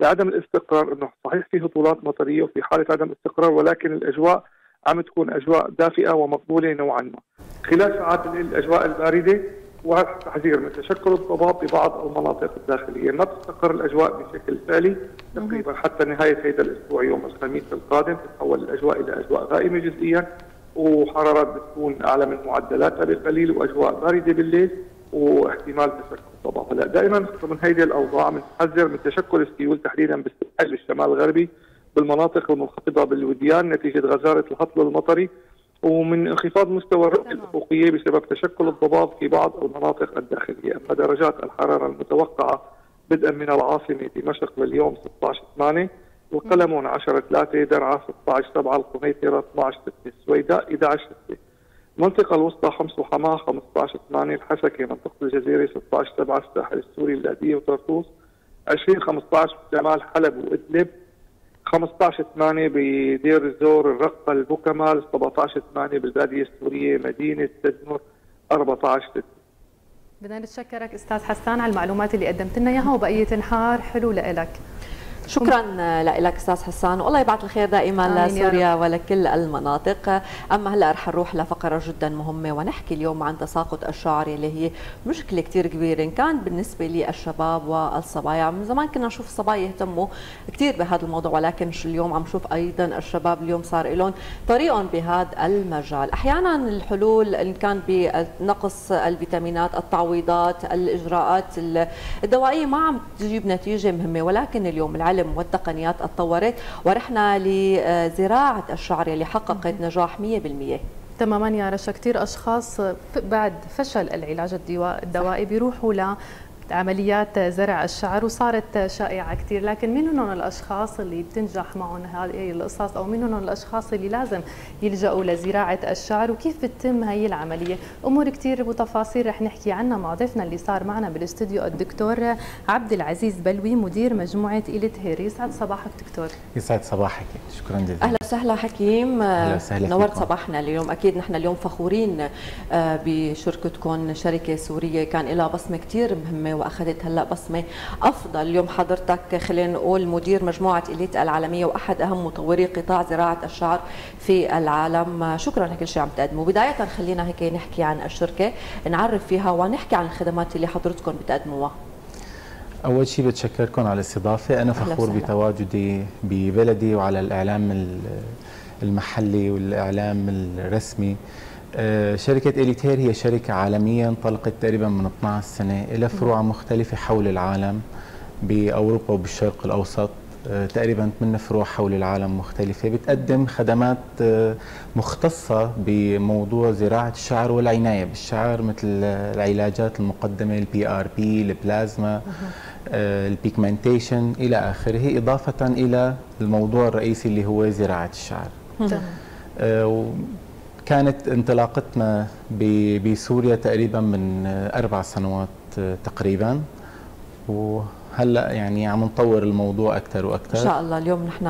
لعدم الاستقرار، انه صحيح في هطولات مطريه وفي حاله عدم استقرار، ولكن الاجواء عم تكون اجواء دافئه ومقبوله نوعا ما. خلال ساعات الليل الاجواء البارده وتحذير من تشكل الضباب ببعض المناطق الداخليه، ما بتستقر الاجواء بشكل فعلي تقريبا حتى نهايه هذا الاسبوع يوم الخميس القادم، تتحول الاجواء الى اجواء غائمه جزئيا وحرارات بتكون اعلى من معدلاتها بقليل واجواء بارده بالليل واحتمال تشكل الضباب. هلا دائما من هذه الاوضاع بنحذر من تشكل السيول تحديدا بالساحل الشمال الغربي بالمناطق المنخفضه بالوديان نتيجه غزاره الهطل المطري، ومن انخفاض مستوى الرؤية الأفقية بسبب تشكل الضباب في بعض المناطق الداخلية. أما درجات الحرارة المتوقعة بدءا من العاصمة دمشق لليوم ستة عشر ثمانية، القلمون عشرة ثلاثة، درعا ستة عشر سبعة، القنيطرة اثني عشر ستة، السويداء إحدى عشر ستة، المنطقة الوسطى حمص وحماة خمسة عشر ثمانية، الحسكة منطقة الجزيرة ستة عشر سبعة، الساحل السوري اللاذقية وطرطوس عشرين خمسة عشر، جمال حلب وإدلب خمسة عشر ثمانية، بدير الزور الرقة البوكمال سبعة عشر ثمانية، بالبادية السورية مدينة تدمر أربعة عشر ستة. بدنا نتشكرك استاذ حسان على المعلومات اللي قدمت لنا اياها، وبقية نهار حلو لك. شكرا لك استاذ حسان، والله يبعث الخير دائما لسوريا ولكل المناطق. اما هلا رح نروح لفقره جدا مهمه ونحكي اليوم عن تساقط الشعر اللي هي مشكله كثير كبيره كان بالنسبه للشباب والصبايا. من زمان كنا نشوف الصبايا يهتموا كثير بهذا الموضوع، ولكن اليوم عم نشوف ايضا الشباب اليوم صار لهم طريقهم بهذا المجال. احيانا الحلول ان كان بنقص الفيتامينات، التعويضات، الاجراءات الدوائيه ما عم تجيب نتيجه مهمه، ولكن اليوم العلم والتقنيات اتطورت ورحنا لزراعه الشعر اللي حققت نجاح مية بالمية. تماما يا رشا، كثير اشخاص بعد فشل العلاج الدوائي بيروحوا ل عمليات زرع الشعر وصارت شائعة كثير، لكن مين هن الأشخاص اللي بتنجح معهم هاي القصص أو مين هن الأشخاص اللي لازم يلجأوا لزراعة الشعر وكيف بتتم هي العملية؟ أمور كثير وتفاصيل رح نحكي عنها مع ضيفنا اللي صار معنا بالاستديو الدكتور عبدالعزيز بلوي مدير مجموعة إليت هير. يسعد صباحك دكتور. يسعد صباحك، شكرا جزيلا. أهلا وسهلا حكيم. أهلا وسهلا، نورت صباحنا اليوم. أكيد نحن اليوم فخورين بشركتكم، شركة سورية كان لها بصمة كثير مهمة واخذت هلا بصمه افضل. اليوم حضرتك خلينا نقول مدير مجموعه إليت العالميه واحد اهم مطوري قطاع زراعه الشعر في العالم، شكرا لكل شيء عم تقدمه. بدايه خلينا هيك نحكي عن الشركه، نعرف فيها ونحكي عن الخدمات اللي حضرتكم بتقدموها. اول شيء بتشكركم على الاستضافه، انا فخور بتواجدي ببلدي وعلى الاعلام المحلي والاعلام الرسمي. شركة إليت هير هي شركة عالمية انطلقت تقريبا من اثنعش سنة، إلى فروع مختلفة حول العالم بأوروبا وبالشرق الأوسط، تقريبا ثمان فروع حول العالم مختلفة، بتقدم خدمات مختصة بموضوع زراعة الشعر والعناية بالشعر مثل العلاجات المقدمة، البي ار بي، البلازما، البيجمنتيشن إلى آخره، إضافة إلى الموضوع الرئيسي اللي هو زراعة الشعر. كانت انطلاقتنا بسوريا تقريبا من اربع سنوات تقريبا، وهلا يعني عم نطور الموضوع اكثر واكثر. ان شاء الله اليوم نحن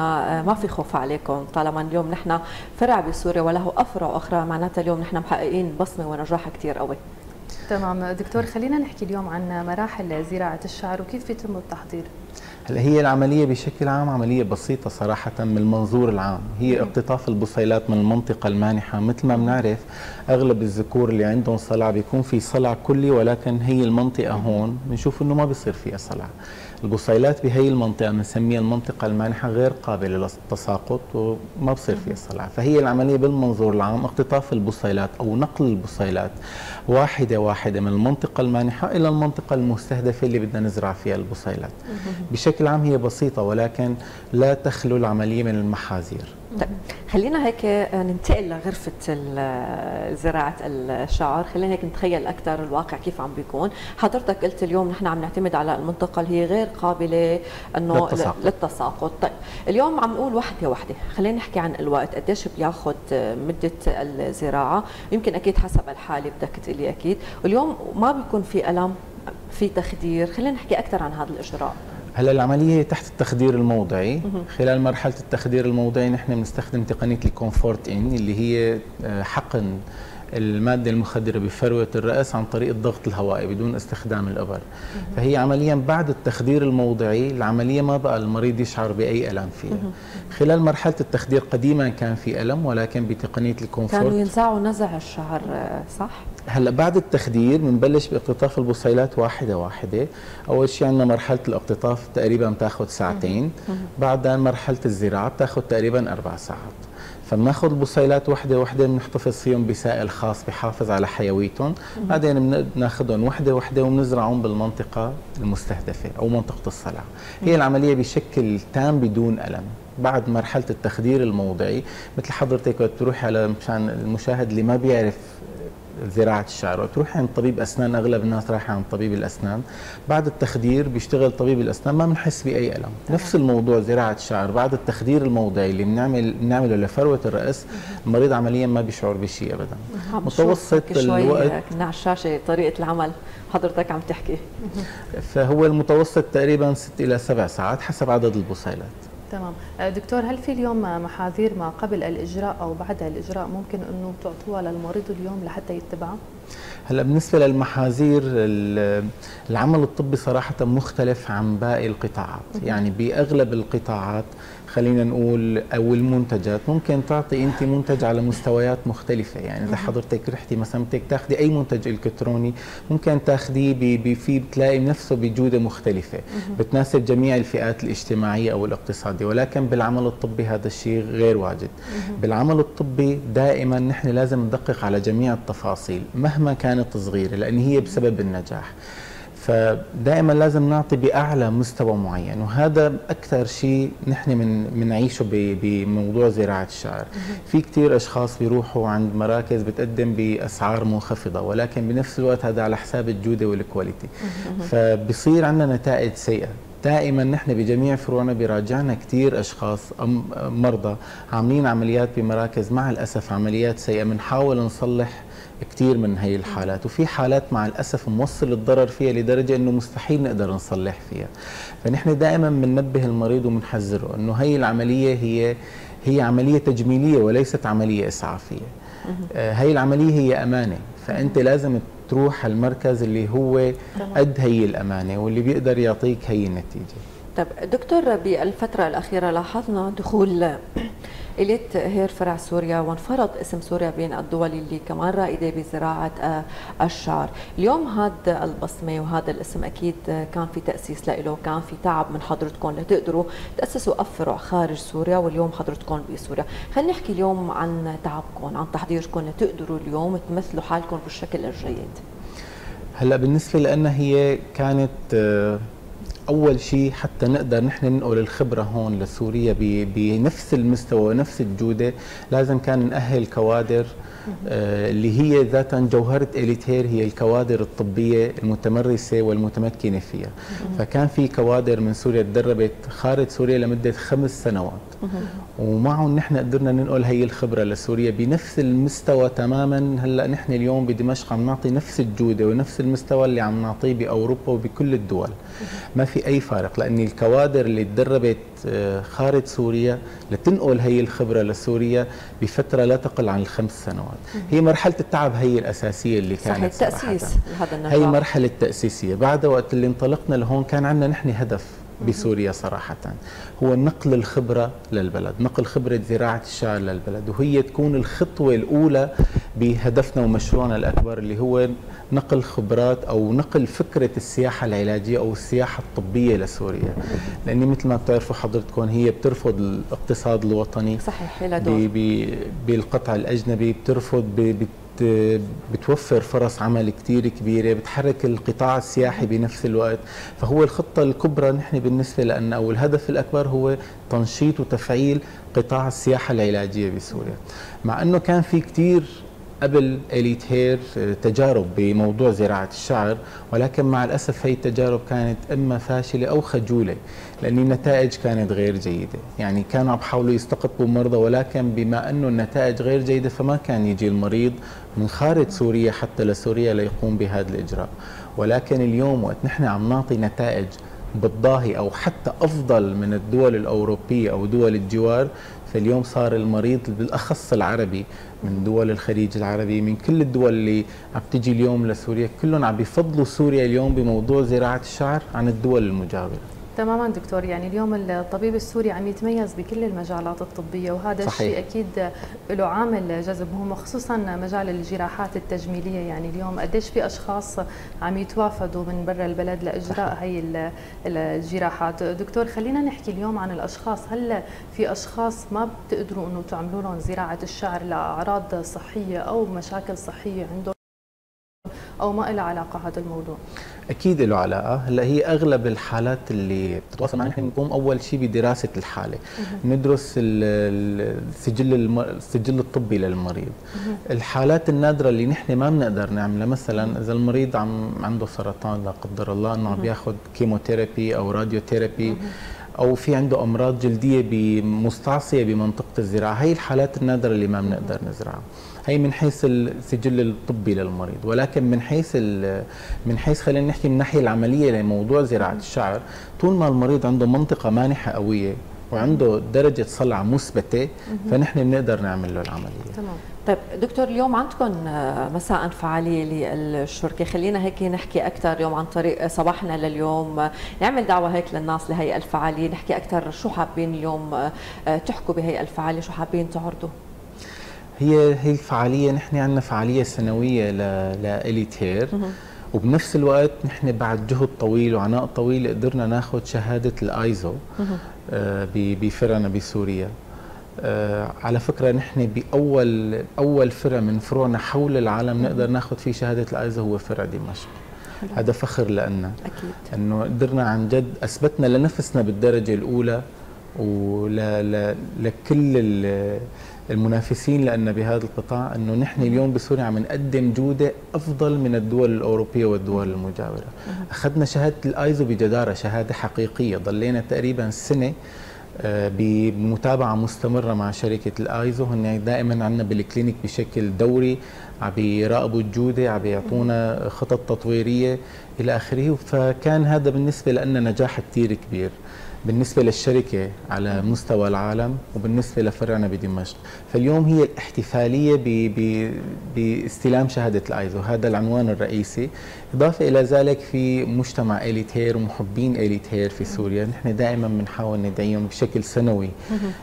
ما في خوف عليكم، طالما اليوم نحن فرع بسوريا وله افرع اخرى معناتها اليوم نحن محققين بصمه ونجاح كثير قوي. تمام دكتور، خلينا نحكي اليوم عن مراحل زراعه الشعر وكيف يتم التحضير. هلا هي العملية بشكل عام عملية بسيطة صراحة من المنظور العام، هي اقتطاف البصيلات من المنطقة المانحة. مثل ما بنعرف أغلب الذكور اللي عندهم صلع بيكون في صلع كلي، ولكن هي المنطقة هون بنشوف إنه ما بيصير فيها صلع. البصيلات بهي المنطقة بنسميها المنطقة المانحة غير قابلة للتساقط وما بصير فيها صلع، فهي العملية بالمنظور العام اقتطاف البصيلات أو نقل البصيلات واحدة واحدة من المنطقة المانحة إلى المنطقة المستهدفة اللي بدنا نزرع فيها البصيلات. بشكل عام هي بسيطة ولكن لا تخلو العملية من المحاذير. طيب خلينا هيك ننتقل لغرفة زراعة الشعر، خلينا هيك نتخيل أكثر الواقع كيف عم بيكون. حضرتك قلت اليوم نحن عم نعتمد على المنطقة اللي هي غير قابلة إنه للتساقط. للتساقط. طيب اليوم عم نقول وحدة وحدة، خلينا نحكي عن الوقت، قديش بياخذ مدة الزراعة؟ يمكن أكيد حسب الحالة بدك تقلي أكيد، واليوم ما بيكون في ألم، في تخدير، خلينا نحكي أكثر عن هذا الإجراء. هلا العملية تحت التخدير الموضعي، خلال مرحلة التخدير الموضعي نحن بنستخدم تقنية الكومفورت ان اللي هي حقن المادة المخدرة بفروة الرأس عن طريق الضغط الهوائي بدون استخدام الإبر. فهي عمليا بعد التخدير الموضعي العملية ما بقى المريض يشعر بأي ألم فيها. خلال مرحلة التخدير قديما كان في ألم، ولكن بتقنية الكومفورت كانوا ينزعوا نزع الشعر صح؟ هلا بعد التخدير بنبلش باقتطاف البصيلات واحدة واحدة. أول شيء عندنا مرحلة الاقتطاف تقريبا بتاخذ ساعتين، بعدين مرحلة الزراعة بتاخذ تقريبا أربع ساعات. فبناخذ البصيلات وحده وحده، بنحتفظ فيهم بسائل خاص بحافظ على حيويتهم، بعدين بناخذهم وحده وحده وبنزرعهم بالمنطقة المستهدفة أو منطقة الصلع. هي العملية بشكل تام بدون ألم. بعد مرحلة التخدير الموضعي مثل حضرتك بتروحي على مشان المشاهد اللي ما بيعرف زراعة الشعر وتروح عند طبيب أسنان، أغلب الناس رايحة عند طبيب الأسنان. بعد التخدير بيشتغل طبيب الأسنان ما بنحس بأي ألم. نفس الموضوع زراعة الشعر بعد التخدير الموضعي اللي بنعمل بنعمله لفروة الرأس، المريض عمليا ما بيشعر بشيء أبدا. متوسط الوقت كنا على الشاشة طريقة العمل حضرتك عم تحكي. فهو المتوسط تقريبا ست إلى سبع ساعات حسب عدد البصيلات. تمام دكتور، هل في اليوم محاذير ما قبل الإجراء أو بعد الإجراء ممكن أنه تعطوها للمريض اليوم لحتى يتبعه؟ هلا بالنسبه للمحاذير، العمل الطبي صراحه مختلف عن باقي القطاعات، يعني باغلب القطاعات خلينا نقول او المنتجات ممكن تعطي انت منتج على مستويات مختلفه، يعني اذا حضرتك رحتي مثلا بدك تاخذي اي منتج الكتروني ممكن تاخذيه فيه بتلاقي نفسه بجوده مختلفه بتناسب جميع الفئات الاجتماعيه او الاقتصاديه، ولكن بالعمل الطبي هذا الشيء غير واجد. بالعمل الطبي دائما نحن لازم ندقق على جميع التفاصيل مهما كانت صغيره لان هي بسبب النجاح، فدائما لازم نعطي باعلى مستوى معين، وهذا اكثر شيء نحن من بنعيشه بموضوع زراعه الشعر. في كثير اشخاص بيروحوا عند مراكز بتقدم باسعار منخفضه ولكن بنفس الوقت هذا على حساب الجوده والكواليتي، فبصير عندنا نتائج سيئه. دائما نحن بجميع فروعنا بيراجعنا كثير اشخاص مرضى عاملين عمليات بمراكز مع الاسف عمليات سيئه، بنحاول نصلح كثير من هي الحالات، وفي حالات مع الأسف موصل الضرر فيها لدرجة أنه مستحيل نقدر نصلح فيها، فنحن دائما بننبه المريض وبنحذره أنه هي العملية هي هي عملية تجميلية وليست عملية إسعافية. هي العملية هي أمانة، فأنت لازم تروح المركز اللي هو قد هي الأمانة واللي بيقدر يعطيك هي النتيجة. طب دكتور، بالفترة الأخيرة لاحظنا دخول إليت هير فرع سوريا وانفرض اسم سوريا بين الدول اللي كمان رائده بزراعه الشعر، اليوم هذا البصمه وهذا الاسم اكيد كان في تاسيس له، كان في تعب من حضرتكم لتقدروا تاسسوا فرع خارج سوريا واليوم حضرتكم بسوريا، خلينا نحكي اليوم عن تعبكم، عن تحضيركم لتقدروا اليوم تمثلوا حالكم بالشكل الجيد. هلا بالنسبه لنا هي كانت أول شيء حتى نقدر نحن ننقل الخبرة هون لسوريا بنفس المستوى ونفس الجودة لازم كان نأهل كوادر آه اللي هي ذاتا جوهرة إليت هير هي الكوادر الطبية المتمرسة والمتمكنة فيها. فكان في كوادر من سوريا تدربت خارج سوريا لمدة خمس سنوات ومعهم نحن قدرنا ننقل هي الخبرة لسوريا بنفس المستوى تماما. هلأ نحن اليوم بدمشق عم نعطي نفس الجودة ونفس المستوى اللي عم نعطيه بأوروبا وبكل الدول، ما في أي فارق لأن الكوادر اللي تدربت خارج سوريا لتنقل هي الخبرة لسوريا بفترة لا تقل عن الخمس سنوات. هي مرحلة التعب هي الأساسية اللي كانت صحيح التأسيس لهذا النجاح، هي مرحلة تأسيسية. بعد وقت اللي انطلقنا لهون كان عندنا نحن هدف بسوريا صراحة هو نقل الخبرة للبلد، نقل خبرة زراعة الشعر للبلد، وهي تكون الخطوة الأولى بهدفنا ومشروعنا الأكبر اللي هو نقل خبرات أو نقل فكرة السياحة العلاجية أو السياحة الطبية لسوريا، لأن مثل ما بتعرفوا حضرتكم هي بترفض الاقتصاد الوطني صحيح بالقطع الأجنبي، بترفض ب بتوفر فرص عمل كتير كبيرة، بتحرك القطاع السياحي بنفس الوقت. فهو الخطة الكبرى نحن بالنسبة لأن أو الهدف الأكبر هو تنشيط وتفعيل قطاع السياحة العلاجية بسوريا، مع أنه كان في كتير قبل إليت هير تجارب بموضوع زراعة الشعر، ولكن مع الأسف هي التجارب كانت إما فاشلة أو خجولة لأن النتائج كانت غير جيدة، يعني كانوا عم بحاولوا يستقطبوا مرضى ولكن بما أنه النتائج غير جيدة فما كان يجي المريض من خارج سوريا حتى لسوريا ليقوم بهذا الإجراء. ولكن اليوم وقت نحن عم نعطي نتائج بالضاهي أو حتى أفضل من الدول الأوروبية أو دول الجوار، فاليوم صار المريض بالأخص العربي من دول الخليج العربي من كل الدول اللي عم تجي اليوم لسوريا كلهم عم بيفضلوا سوريا اليوم بموضوع زراعة الشعر عن الدول المجاورة. تماما دكتور، يعني اليوم الطبيب السوري عم يتميز بكل المجالات الطبية وهذا الشيء أكيد له عامل جذب مهم، خصوصا مجال الجراحات التجميلية. يعني اليوم قديش في أشخاص عم يتوافدوا من برا البلد لإجراء هي الجراحات. دكتور خلينا نحكي اليوم عن الأشخاص، هل في أشخاص ما بتقدروا أنه تعملوا لهم زراعة الشعر لأعراض صحية أو مشاكل صحية عندهم أو ما إلها علاقة هذا الموضوع؟ أكيد له علاقة. هلا هي أغلب الحالات اللي بتتواصل معنا نحن نقوم أول شيء بدراسة الحالة، ندرس السجل السجل الطبي للمريض. الحالات النادرة اللي نحن ما بنقدر نعملها مثلا إذا المريض عم عنده سرطان لا قدر الله، إنه عم ياخذ كيموثيرابي أو راديوثيرابي، أو في عنده أمراض جلدية بمستعصية بمنطقة الزراعة، هي الحالات النادرة اللي ما بنقدر نزرعها. هي من حيث السجل الطبي للمريض، ولكن من حيث من حيث خلينا نحكي من الناحيه العمليه لموضوع زراعه الشعر، طول ما المريض عنده منطقه مانحه قويه وعنده درجه صلع مثبته فنحن بنقدر نعمل له العمليه. تمام. طيب دكتور، اليوم عندكم مساء فعاليه للشركه، خلينا هيك نحكي اكثر اليوم عن طريق صباحنا لليوم، نعمل دعوه هيك للناس لهي الفعاليه، نحكي اكثر شو حابين اليوم تحكوا بهي الفعاليه، شو حابين تعرضوا. هي هي الفعاليه، نحن عندنا فعاليه سنويه لإليت هير، وبنفس الوقت نحن بعد جهد طويل وعناء طويل قدرنا ناخذ شهاده الايزو بفرعنا بسوريا. على فكره نحن باول اول فرع من فروعنا حول العالم نقدر ناخذ فيه شهاده الايزو هو فرع دمشق. هذا فخر لنا اكيد انه قدرنا عن جد اثبتنا لنفسنا بالدرجه الاولى ولكل المنافسين لنا بهذا القطاع انه نحن اليوم بسوريا عم نقدم جوده افضل من الدول الاوروبيه والدول المجاوره. اخذنا شهاده الايزو بجداره، شهاده حقيقيه، ضلينا تقريبا سنه بمتابعه مستمره مع شركه الايزو، هن دائما عندنا بالكلينيك بشكل دوري عم بيراقبوا الجوده، عم بيعطونا خطط تطويريه الى اخره، فكان هذا بالنسبه لنا نجاح كثير كبير بالنسبة للشركة على مستوى العالم وبالنسبة لفرعنا بدمشق. فاليوم هي الاحتفالية باستلام شهادة الايزو، هذا العنوان الرئيسي. إضافة إلى ذلك في مجتمع إليت هير ومحبين إليت هير في سوريا، نحن دائما بنحاول ندعيهم بشكل سنوي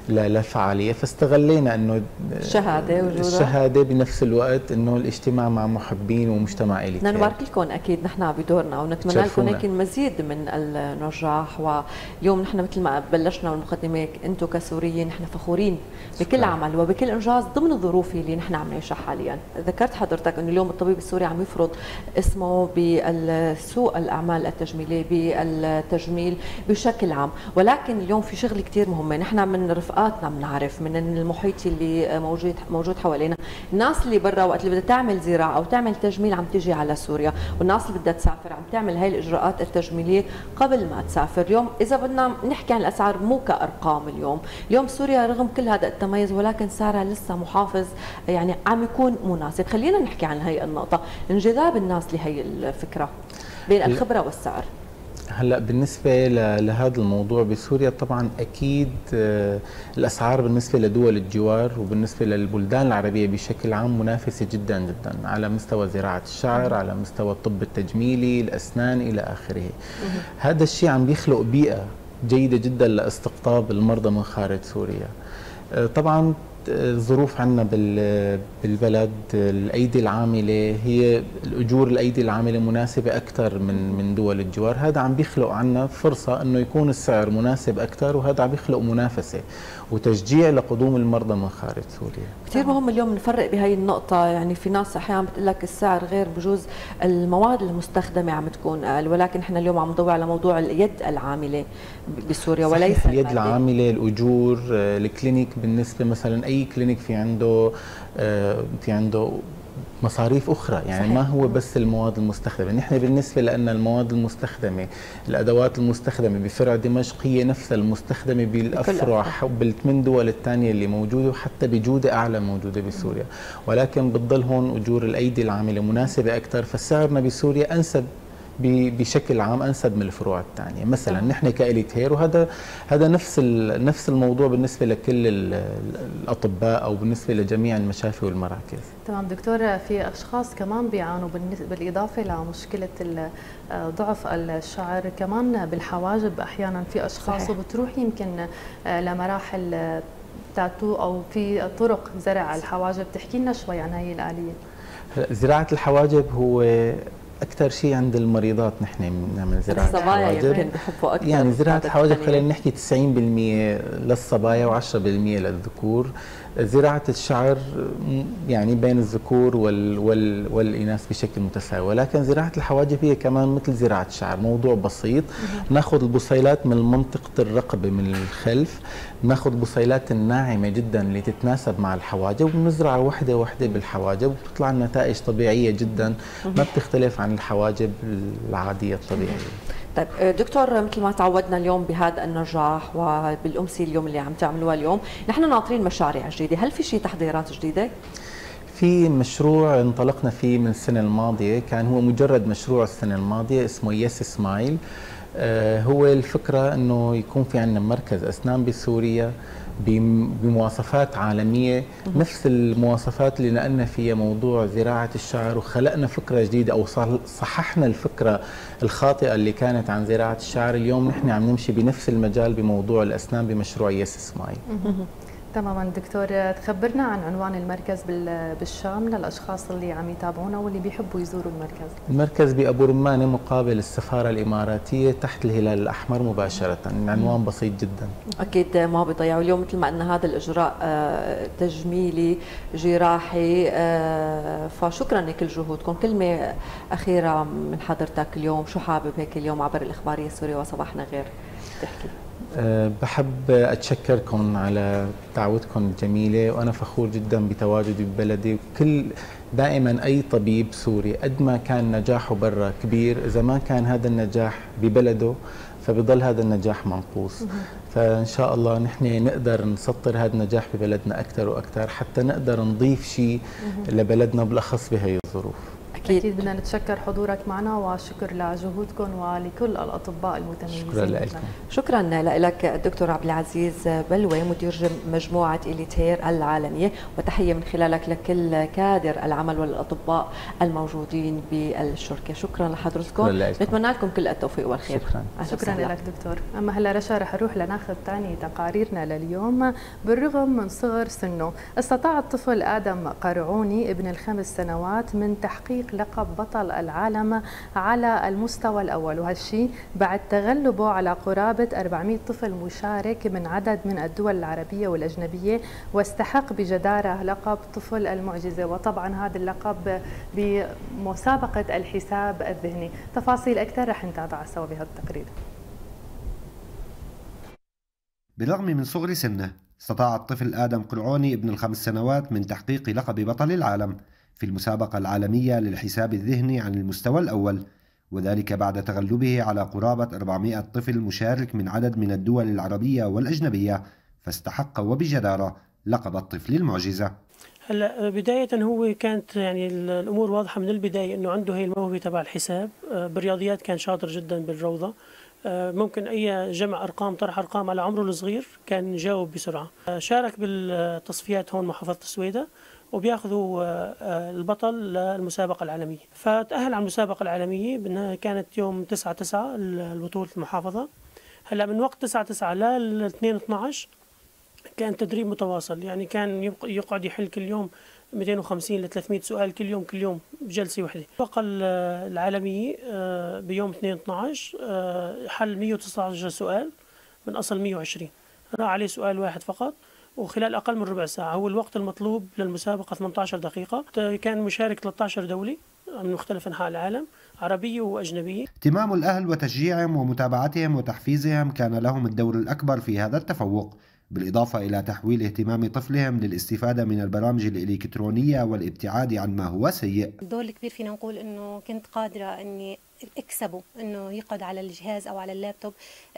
للفعالية، فاستغلينا أنه الشهادة وجودها الشهادة بنفس الوقت أنه الاجتماع مع محبين ومجتمع إليت هير. نبارك لكم أكيد، نحن بدورنا ونتمنى لكم هيك المزيد من النجاح. واليوم نحن مثل ما بلشنا والمقدمة، أنتم كسوريين نحن فخورين بكل عمل وبكل إنجاز ضمن الظروف اللي نحن عم نعيشها حاليا. ذكرت حضرتك أنه اليوم الطبيب السوري عم يفرض اسمه بالسوق الأعمال التجميلية، بالتجميل بشكل عام، ولكن اليوم في شغل كتير مهمة. نحن من رفقاتنا بنعرف، من المحيط اللي موجود موجود حوالينا، الناس اللي برا وقت اللي بدها تعمل زراعة أو تعمل تجميل عم تجي على سوريا، والناس اللي بدها تسافر عم تعمل هاي الإجراءات التجميلية قبل ما تسافر. اليوم إذا بدنا نحكي عن الأسعار مو كأرقام، اليوم اليوم سوريا رغم كل هذا التميز ولكن سعرها لسه محافظ، يعني عم يكون مناسب. خلينا نحكي عن هاي النقطة، انجذاب الناس لهي الفكرة بين الخبرة والسعر. هلا بالنسبة لهذا الموضوع بسوريا، طبعا أكيد الأسعار بالنسبة لدول الجوار وبالنسبة للبلدان العربية بشكل عام منافسة جدا جدا، على مستوى زراعة الشعر، على مستوى الطب التجميلي، الأسنان إلى آخره. هذا الشيء عم بيخلق بيئة جيدة جدا لاستقطاب المرضى من خارج سوريا. طبعا الظروف عندنا بالبلد، الايدي العامله، هي الاجور الايدي العامله مناسبه اكثر من من دول الجوار، هذا عم بيخلق عندنا فرصه انه يكون السعر مناسب اكثر، وهذا عم بيخلق منافسه وتشجيع لقدوم المرضى من خارج سوريا. كثير مهم اليوم نفرق بهي النقطه، يعني في ناس احيانا بتقول لك السعر غير، بجوز المواد المستخدمه عم تكون اقل، ولكن احنا اليوم عم ندور على موضوع اليد العامله بسوريا وليس اليد العامله، الاجور، الكلينيك. بالنسبه مثلا اي كلينيك في عنده في عنده مصاريف اخرى، يعني صحيح. ما هو بس المواد المستخدمه، نحن بالنسبه لان المواد المستخدمه، الادوات المستخدمه بفرع دمشق هي نفسها المستخدمه بالافرع بالثمان دول الثانيه اللي موجوده، وحتى بجوده اعلى موجوده بسوريا، ولكن بتضل هون اجور الايدي العامله مناسبه اكثر، فسعرنا بسوريا انسب بشكل عام، انسب من الفروع الثانيه. مثلا نحن كإليت هير، وهذا هذا نفس نفس الموضوع بالنسبه لكل الاطباء او بالنسبه لجميع المشافي والمراكز. تمام دكتوره، في اشخاص كمان بيعانوا بالاضافه لمشكله ضعف الشعر كمان بالحواجب، احيانا في اشخاص صحيح. وبتروح يمكن لمراحل تاتو او في طرق زرع الحواجب، تحكي لنا شوي عن هي الآلية. زراعه الحواجب هو أكثر شيء عند المريضات، نحن بنعمل زراعة الحواجب، يمكن بحبوا أكثر، يعني زراعة الحواجب خلينا نحكي تسعين بالمئة للصبايا وعشرة بالمئة للذكور. زراعة الشعر يعني بين الذكور وال وال والإناث بشكل متساوي، ولكن زراعة الحواجب هي كمان مثل زراعة الشعر، موضوع بسيط. ناخذ البصيلات من منطقة الرقبة من الخلف، ناخذ البصيلات الناعمة جدا اللي تتناسب مع الحواجب، وبنزرعها وحدة وحدة بالحواجب، وبتطلع نتائج طبيعية جدا ما بتختلف عن الحواجب العادية الطبيعية. طيب دكتور، مثل ما تعودنا اليوم بهذا النجاح وبالأمسية اليوم اللي عم تعملوها اليوم، نحن ناطرين مشاريع جديدة، هل في شيء تحضيرات جديدة؟ في مشروع انطلقنا فيه من السنة الماضية، كان هو مجرد مشروع السنة الماضية، اسمه يس سمايل. هو الفكرة أنه يكون في عندنا مركز أسنان بسوريا بمواصفات عالمية، نفس المواصفات اللي نقلنا فيها موضوع زراعة الشعر وخلقنا فكرة جديدة أو صححنا الفكرة الخاطئة اللي كانت عن زراعة الشعر. اليوم نحن عم نمشي بنفس المجال بموضوع الأسنان بمشروع يس سمايل. تماما دكتور، تخبرنا عن عنوان المركز بالشام للأشخاص اللي عم يتابعونا واللي بيحبوا يزوروا المركز. المركز بأبو رمانة مقابل السفارة الإماراتية تحت الهلال الأحمر مباشرة، العنوان بسيط جدا. أكيد ما بيضيعوا اليوم، مثل ما أن هذا الإجراء تجميلي جراحي، فشكرا لكل جهودكم. كلمة أخيرة من حضرتك اليوم، شو حابب هيك اليوم عبر الإخبارية السورية وصباحنا غير تحكي؟ بحب أتشكركم على دعوتكم الجميلة، وأنا فخور جدا بتواجدي ببلدي. وكل دائما أي طبيب سوري قد ما كان نجاحه برا كبير، إذا ما كان هذا النجاح ببلده فبيضل هذا النجاح منقوص. فإن شاء الله نحن نقدر نسطر هذا النجاح ببلدنا أكثر وأكثر حتى نقدر نضيف شيء لبلدنا بالأخص بهي الظروف. أكيد بدنا نتشكر حضورك معنا، وشكر لجهودكم ولكل الأطباء المتميزين. شكرا لكم. شكرا لك الدكتور عبدالعزيز بلوي، مدير مجموعة إليت هير العالمية، وتحية من خلالك لكل كادر العمل والأطباء الموجودين بالشركة. شكرا لحضرتكم، نتمنى لكم كل التوفيق والخير. شكرا شكرا لك دكتور. أما هلا رشا رح نروح لناخذ ثاني تقاريرنا لليوم. بالرغم من صغر سنه، استطاع الطفل آدم قرعوني ابن الخمس سنوات من تحقيق لقب بطل العالم على المستوى الأول، وهالشيء بعد تغلبه على قرابة أربعمئة طفل مشارك من عدد من الدول العربية والأجنبية، واستحق بجدارة لقب طفل المعجزة، وطبعا هذا اللقب بمسابقة الحساب الذهني. تفاصيل أكثر رح نتابعها سوا بهالتقرير. بالرغم من صغر سنه، استطاع الطفل آدم قرعوني ابن الخمس سنوات من تحقيق لقب بطل العالم في المسابقة العالمية للحساب الذهني عن المستوى الأول، وذلك بعد تغلبه على قرابة أربعمئة طفل مشارك من عدد من الدول العربية والأجنبية، فاستحق وبجدارة لقب الطفل المعجزة. هلا بداية هو كانت يعني الأمور واضحة من البداية إنه عنده هي الموهبة تبع الحساب، بالرياضيات كان شاطر جدا بالروضة، ممكن أي جمع أرقام طرح أرقام على عمره الصغير كان يجاوب بسرعة. شارك بالتصفيات هون محافظة السويدة وبياخذوا البطل للمسابقة العالمية، فتأهل على المسابقة العالمية. كانت يوم تسعة تسعة البطولة المحافظة. هلا من وقت تسعة تسعة لل اثنين اثنعش كان تدريب متواصل، يعني كان يقعد يحل كل يوم مئتين وخمسين ل ثلاثمئة سؤال كل يوم كل يوم بجلسة واحدة. المسابقة العالمية بيوم اثنين اثنعش حل مئة وتسعة عشر سؤال من أصل مئة وعشرين، راح عليه سؤال واحد فقط وخلال أقل من ربع ساعة. هو الوقت المطلوب للمسابقة ثمانية عشر دقيقة. كان مشارك ثلاثة عشر دولة من مختلف أنحاء العالم، عربية وأجنبية. اهتمام الأهل وتشجيعهم ومتابعتهم وتحفيزهم كان لهم الدور الأكبر في هذا التفوق، بالإضافة إلى تحويل اهتمام طفلهم للاستفادة من البرامج الإلكترونية والابتعاد عن ما هو سيء. الدور الكبير فينا نقول إنه كنت قادرة إني اكسبه إنه يقعد على الجهاز أو على اللابتوب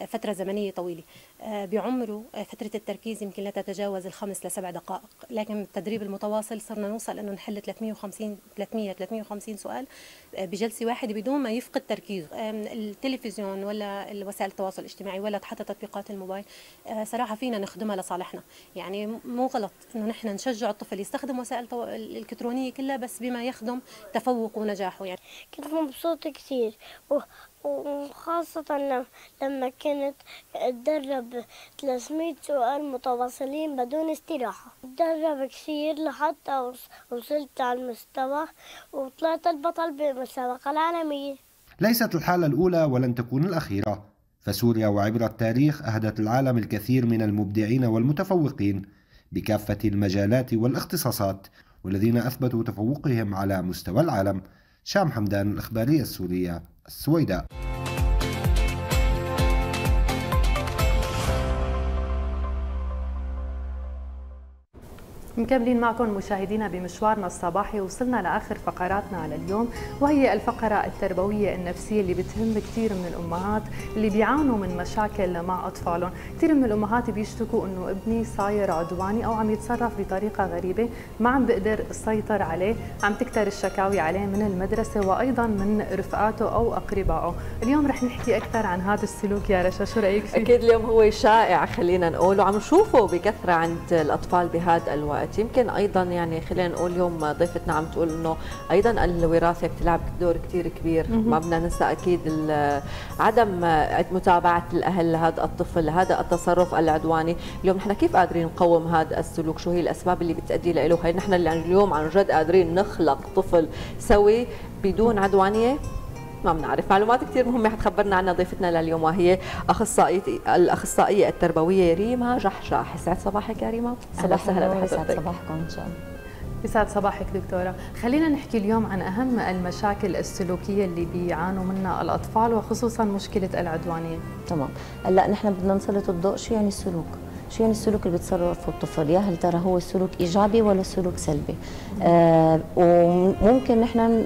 فترة زمنية طويلة. بعمره فترة التركيز يمكن لا تتجاوز الخمس لسبع دقائق، لكن التدريب المتواصل صرنا نوصل إنه نحل ثلاثمئة وخمسين سؤال بجلسة واحدة بدون ما يفقد تركيزه. التلفزيون ولا الوسائل التواصل الاجتماعي ولا حتى تطبيقات الموبايل صراحة فينا نخدمها لصالحنا، يعني مو غلط إنه نحن نشجع الطفل يستخدم وسائل الإلكترونية كلها بس بما يخدم تفوقه ونجاحه. يعني كنت مبسوطة كثير، وخاصة لما كنت اتدرب ثلاثمئة سؤال متواصلين بدون استراحة. اتدرب كثير لحتى وصلت على المستوى وطلعت البطل بالمسابقة العالمية. ليست الحالة الأولى ولن تكون الأخيرة، فسوريا وعبر التاريخ أهدت العالم الكثير من المبدعين والمتفوقين بكافة المجالات والاختصاصات، والذين أثبتوا تفوقهم على مستوى العالم. شام حمدان، الإخبارية السورية، السويداء. مكملين معكم مشاهدينا بمشوارنا الصباحي. وصلنا لآخر فقراتنا لليوم، وهي الفقرة التربوية النفسية اللي بتهم كثير من الأمهات اللي بيعانوا من مشاكل مع أطفالهم. كثير من الأمهات بيشتكوا إنه ابني صاير عدواني أو عم يتصرف بطريقة غريبة، ما عم بقدر أسيطر عليه، عم تكتر الشكاوي عليه من المدرسة وأيضا من رفقاته أو أقربائه. اليوم رح نحكي أكثر عن هذا السلوك يا رشا، شو رأيك فيه؟ أكيد اليوم هو شائع، خلينا نقول، وعم نشوفه بكثرة عند الأطفال بهذا الوقت. يمكن ايضا يعني خلينا نقول اليوم ضيفتنا عم تقول انه ايضا الوراثه بتلعب دور كثير كبير، ما بدنا ننسى اكيد عدم متابعه الاهل لهذا الطفل، لهذا التصرف العدواني. اليوم نحن كيف قادرين نقوم هذا السلوك؟ شو هي الاسباب اللي بتؤدي له؟ هي نحن اللي اليوم عن جد قادرين نخلق طفل سوي بدون عدوانيه؟ ما بنعرف. معلومات كثير مهمة حتخبرنا عنها ضيفتنا لليوم، وهي أخصائية الأخصائية التربوية ريما جحشاح. يسعد صباحك يا ريما. صباح سهلا بحضرتك. يسعد صباحكم إن شاء الله. يسعد صباحك دكتورة. خلينا نحكي اليوم عن أهم المشاكل السلوكية اللي بيعانوا منها الأطفال، وخصوصا مشكلة العدوانية. تمام. هلا نحن بدنا نسلط الضوء شو يعني السلوك؟ شو يعني السلوك اللي بتصرفه الطفل؟ يا هل ترى هو السلوك ايجابي ولا سلوك سلبي؟ آه وممكن نحن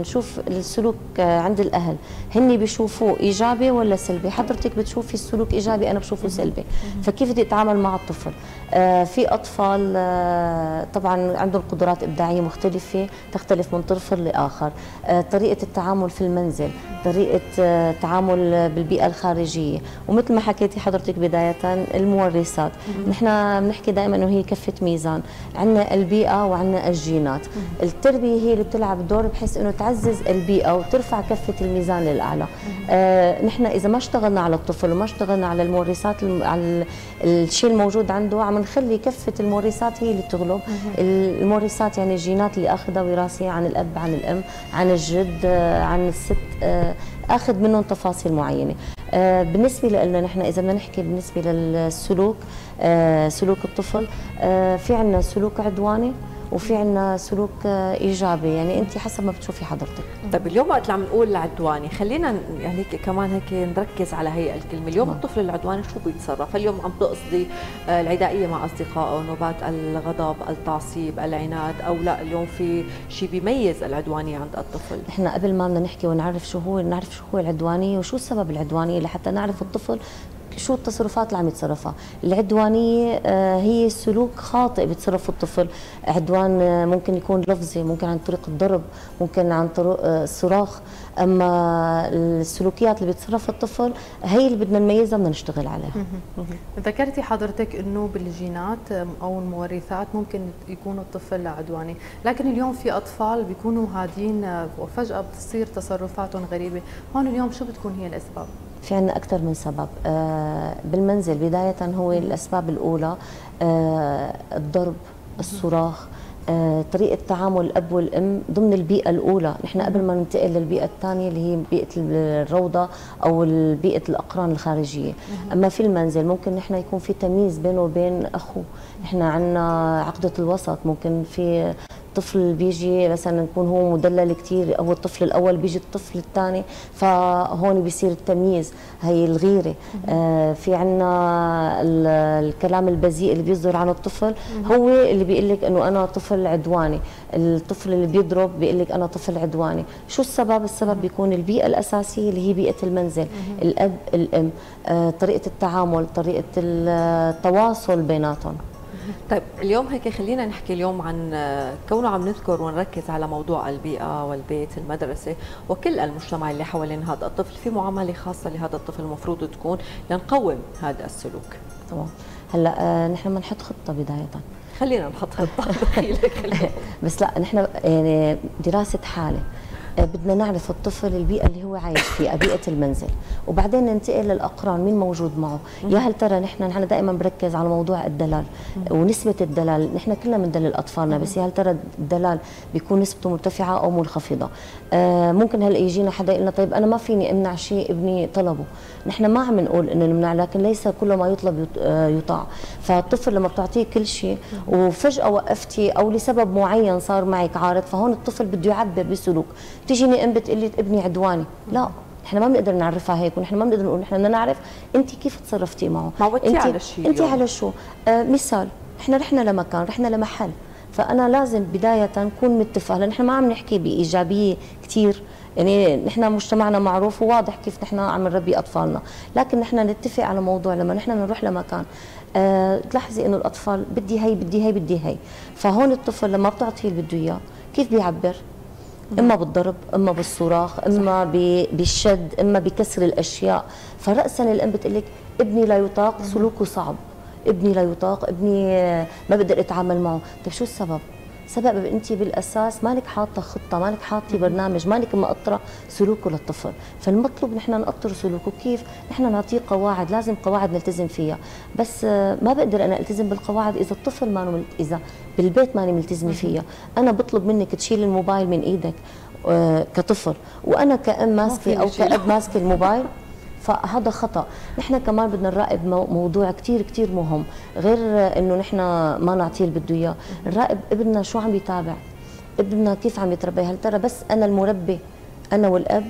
نشوف السلوك عند الاهل، هن بيشوفوه ايجابي ولا سلبي؟ حضرتك بتشوفي السلوك ايجابي، انا بشوفه سلبي، فكيف بدي اتعامل مع الطفل؟ آه في اطفال آه طبعا عندهم قدرات ابداعيه مختلفه، تختلف من طفل لاخر، آه طريقه التعامل في المنزل، طريقه آه التعامل بالبيئه الخارجيه، ومثل ما حكيتي حضرتك بدايه المورثات. نحن بنحكي دائما انه هي كفه ميزان، عندنا البيئه وعندنا الجينات، التربيه هي اللي بتلعب دور بحيث انه تعزز البيئه وترفع كفه الميزان للاعلى. آه نحن اذا ما اشتغلنا على الطفل وما اشتغلنا على المورثات، على الشيء الموجود عنده، عم نخلي كفه المورثات هي اللي تغلب. المورثات يعني الجينات اللي اخذها وراثيه عن الاب، عن الام، عن الجد، آه عن الست، آه اخذ منهم تفاصيل معينه. آه بالنسبه لنا نحن اذا بدنا نحكي بالنسبه للسلوك، آه سلوك الطفل، آه في عندنا سلوك عدواني وفي عندنا سلوك ايجابي، يعني انت حسب ما بتشوفي حضرتك. طيب اليوم وقت اللي عم نقول عدواني، خلينا يعني كمان هيك نركز على هي الكلمه، اليوم طبعا. الطفل العدواني شو بيتصرف؟ اليوم عم تقصدي العدائيه مع اصدقائه، نوبات الغضب، التعصيب، العناد، او لا اليوم في شيء بيميز العدوانيه عند الطفل؟ احنا قبل ما بدنا نحكي ونعرف شو هو، نعرف شو هو العدوانيه وشو السبب العدوانيه لحتى نعرف الطفل شو التصرفات اللي عم يتصرفها. العدوانيه هي سلوك خاطئ بتصرفه الطفل، عدوان ممكن يكون لفظي، ممكن عن طريق الضرب، ممكن عن طريق الصراخ. اما السلوكيات اللي بتصرفها الطفل هي اللي بدنا نميزها، بدنا نشتغل عليها. ذكرتي حضرتك انه بالجينات او المورثات ممكن يكون الطفل عدواني، لكن اليوم في اطفال بيكونوا هادين وفجاه بتصير تصرفاتهم غريبه، هون اليوم شو بتكون هي الاسباب؟ في عندنا أكثر من سبب. آه بالمنزل بداية هو الأسباب الأولى، آه الضرب، الصراخ، آه طريقة تعامل الأب والأم ضمن البيئة الأولى. نحن قبل ما ننتقل للبيئة الثانية اللي هي بيئة الروضة أو بيئة الأقران الخارجية. أما في المنزل ممكن نحن يكون في تمييز بينه وبين أخوه، نحن عندنا عقدة الوسط، ممكن في الطفل بيجي مثلا يكون هو مدلل كثير، هو الطفل الاول بيجي الطفل الثاني، فهون بيصير التمييز، هي الغيره. آه في عندنا الكلام البذيء اللي بيصدر عن الطفل، هو اللي بيقول لك انه انا طفل عدواني، الطفل اللي بيضرب بيقول لك انا طفل عدواني. شو السبب؟ السبب بيكون البيئه الاساسيه اللي هي بيئه المنزل، الاب، الام، آه طريقه التعامل، طريقه التواصل بيناتهم. طيب اليوم هيك خلينا نحكي اليوم عن كونه عم نذكر ونركز على موضوع البيئة والبيت، المدرسة وكل المجتمع اللي حوالين هذا الطفل، في معاملة خاصة لهذا الطفل المفروض تكون لنقوم هذا السلوك. تمام. هلا نحن ما نحط خطة بداية، خلينا نحط خطة بس لا نحن يعني دراسة حالة، بدنا نعرف الطفل البيئة اللي هو عايش فيها، بيئة المنزل، وبعدين ننتقل للأقران، مين موجود معه. يا هل ترى نحن نحن دائما بركز على موضوع الدلال ونسبة الدلال، نحن كلنا بندلل أطفالنا، بس يا هل ترى الدلال بيكون نسبته مرتفعة أو منخفضة؟ آه ممكن هلا يجينا حدا يقول لنا طيب أنا ما فيني أمنع شيء ابني طلبه، نحن ما عم نقول إنه نمنع، لكن ليس كل ما يطلب يطاع. فالطفل لما بتعطيه كل شيء وفجأة وقفتي أو لسبب معين صار معك عارض، فهون الطفل بده يعبر بسلوك. تجيني ام بتقول لي ابني عدواني، لا احنا ما بنقدر نعرفها هيك، ونحن ما بنقدر نقول، نحن بدنا نعرف انت كيف تصرفتي معه، انت على شو انت على شو. آه مثال احنا رحنا لمكان، رحنا لمحل، فانا لازم بدايه نكون متفق، لان احنا ما عم نحكي بايجابيه كثير، يعني نحن مجتمعنا معروف وواضح كيف نحن عم نربي اطفالنا، لكن نحن نتفق على موضوع لما نحن بنروح لمكان أه تلاحظي انه الاطفال بدي هي بدي هي بدي هي، فهون الطفل لما بتعطيه اللي بده اياه كيف بيعبر؟ اما بالضرب، اما بالصراخ، اما بالشد، اما بكسر الاشياء، فراسا الام بتقول لك ابني لا يطاق، سلوكه صعب، ابني لا يطاق، ابني ما بقدر اتعامل معه. طيب شو السبب؟ سبب انت بالاساس مالك حاطه خطه، مالك حاطه برنامج، مالك مقطره سلوكه للطفل، فالمطلوب نحن نقطر سلوكه. كيف؟ نحن نعطيه قواعد، لازم قواعد نلتزم فيها، بس ما بقدر انا التزم بالقواعد اذا الطفل ما ملت... اذا بالبيت ماني ملتزمه فيها، انا بطلب منك تشيل الموبايل من ايدك آه كطفل، وانا كأم ماسكه او كأب ماسك الموبايل، فهذا خطأ. نحن كمان بدنا نراقب موضوع كثير كثير مهم، غير انه نحن ما نعطيه اللي بده اياه، نراقب ابننا شو عم يتابع، ابننا كيف عم يتربى، هل ترى بس انا المربي انا والاب،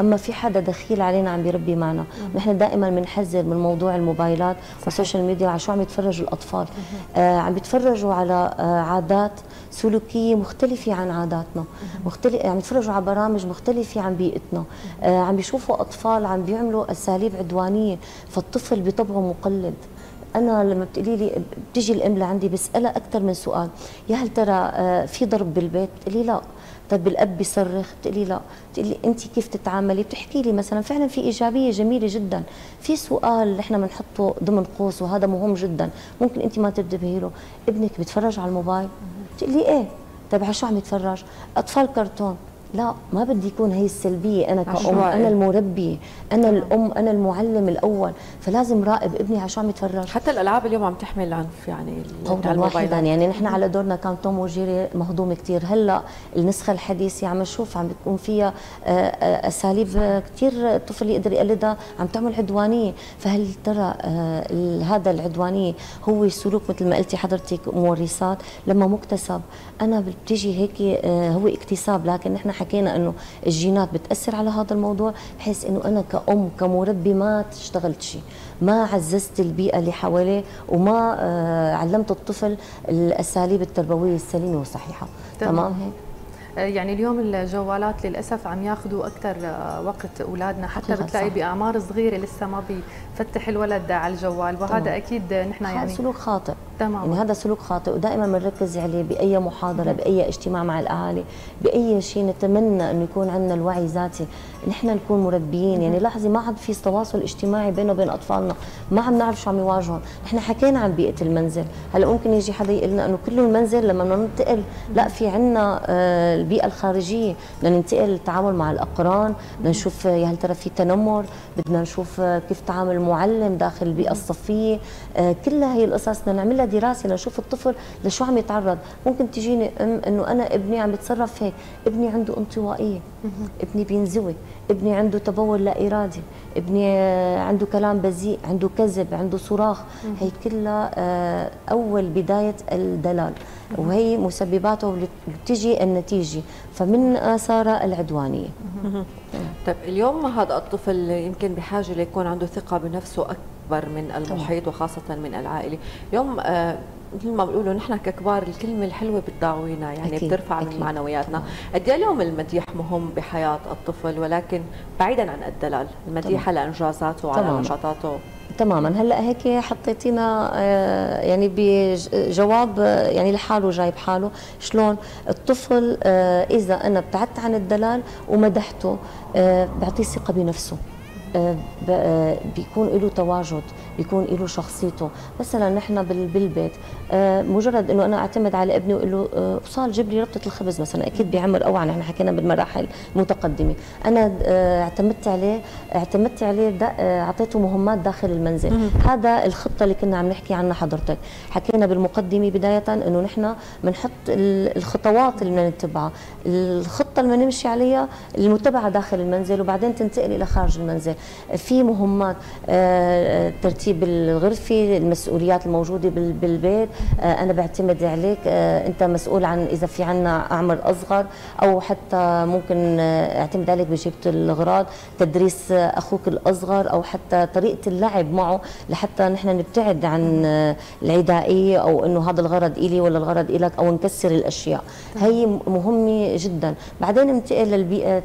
اما في حدا دخيل علينا عم يربي معنا؟ مم. نحن دائما بنحذر من موضوع الموبايلات والسوشيال ميديا، على شو عم يتفرجوا الاطفال، آه عم يتفرجوا على آه عادات سلوكيه مختلفه عن عاداتنا، مختلف عم يتفرجوا على برامج مختلفه عن بيئتنا، آه عم يشوفوا اطفال عم بيعملوا اساليب عدوانيه، فالطفل بطبعه مقلد. انا لما بتقولي لي بتيجي الام لعندي بسالها اكثر من سؤال، يا هل ترى آه في ضرب بالبيت؟ بتقلي لا. طب الاب بيصرخ؟ بتقلي لا. بتقلي انت كيف تتعاملي؟ بتحكي لي مثلا فعلا في ايجابيه جميله جدا. في سؤال نحن بنحطه ضمن قوس وهذا مهم جدا، ممكن انت ما تنتبهي له، ابنك بيتفرج على الموبايل؟ بتقلي ايه. طب على شو عم يتفرج؟ اطفال كرتون؟ لا، ما بدي يكون هي السلبيه، انا كأم انا المربيه، انا الام، انا المعلم الاول، فلازم راقب ابني على شو عم يتفرج. حتى الالعاب اليوم عم تحمل عنف، يعني طبعا واحدا، يعني نحن على دورنا كان توم وجيري مهضوم كثير، هلا النسخه الحديثه عم نشوف عم بتكون فيها اساليب كثير الطفل يقدر يقلدها، عم تعمل عدوانيه، فهل ترى هذا العدوانيه هو سلوك مثل ما قلتي حضرتك مورثات لما مكتسب؟ انا بتيجي هيك هو اكتساب، لكن نحن حكينا انه الجينات بتاثر على هذا الموضوع، بحيث انه انا كأم كمربي ما اشتغلت شيء، ما عززت البيئه اللي حواليه، وما آه علمت الطفل الاساليب التربويه السليمه والصحيحه. تمام هيك. يعني اليوم الجوالات للاسف عم ياخذوا اكثر وقت اولادنا، حتى بتلاقي باعمار صغيره لسه ما بيفتح الولد على الجوال، وهذا طبعا. اكيد نحن يعني سلوك خاطئ. تمام. يعني هذا سلوك خاطئ، ودائما بنركز عليه باي محاضره، باي اجتماع مع الاهالي، باي شيء، نتمنى انه يكون عندنا الوعي ذاتي، نحن نكون مربيين. يعني لاحظي ما عاد في تواصل اجتماعي بينه وبين اطفالنا، ما عم نعرف شو عم يواجههم، نحن حكينا عن بيئه المنزل، هلا ممكن يجي حدا يقول لنا انه كله المنزل، لما بدنا ننتقل لا في عندنا آه البيئه الخارجيه، بدنا ننتقل للتعامل مع الاقران، بدنا نشوف يا هل ترى في تنمر، بدنا نشوف كيف تعامل المعلم داخل البيئه الصفيه، آه كلها هي القصص بدنا نعملها دراسه لنشوف الطفل لشو عم يتعرض. ممكن تجيني ام انه انا ابني عم يتصرف هيك، ابني عنده انطوائيه، ابني بينزوي، ابني عنده تبول لا ارادي، ابني عنده كلام بذيء، عنده كذب، عنده صراخ، هي كلها آه اول بدايه الدلال، وهي مسبباته اللي بتجي النتيجه، فمن اثارها العدوانيه. طيب اليوم هذا الطفل يمكن بحاجه ليكون عنده ثقه بنفسه اكبر من المحيط وخاصه من العائله، اليوم آه مثل ما بيقولوا نحن ككبار الكلمه الحلوه بتداوينا، يعني أكيد. بترفع أكيد. من معنوياتنا، قد ايه اليوم المديح مهم بحياه الطفل، ولكن بعيدا عن الدلال، المديح على انجازاته وعلى نشاطاته. تماما. هلا هيك حطيتينا يعني بجواب يعني لحاله جاي بحاله، شلون الطفل اذا انا ابتعدت عن الدلال ومدحته بعطيه ثقه بنفسه، بيكون له تواجد، بيكون له شخصيته. مثلا نحن بالبيت مجرد انه انا اعتمد على ابني واقول له وصال جيب لي ربطه الخبز مثلا، اكيد بيعمر اوعى، نحن حكينا بالمراحل المتقدمه، انا اعتمدت عليه اعتمدت عليه اعطيته مهمات داخل المنزل. هذا الخطه اللي كنا عم نحكي عنها حضرتك، حكينا بالمقدمه بدايه انه نحن بنحط الخطوات اللي بدنا نتبعها، الخطه اللي بدنا نمشي عليها المتبعه داخل المنزل، وبعدين تنتقل الى خارج المنزل. في مهمات، ترتيب الغرفه، المسؤوليات الموجوده بالبيت، انا بعتمد عليك، انت مسؤول عن اذا في عنا عمر اصغر او حتى ممكن اعتمد عليك بجيبه الاغراض، تدريس اخوك الاصغر او حتى طريقه اللعب معه لحتى نحن نبتعد عن العدائيه او انه هذا الغرض الي ولا الغرض الك او نكسر الاشياء. هي مهمه جدا. بعدين انتقل للبيئه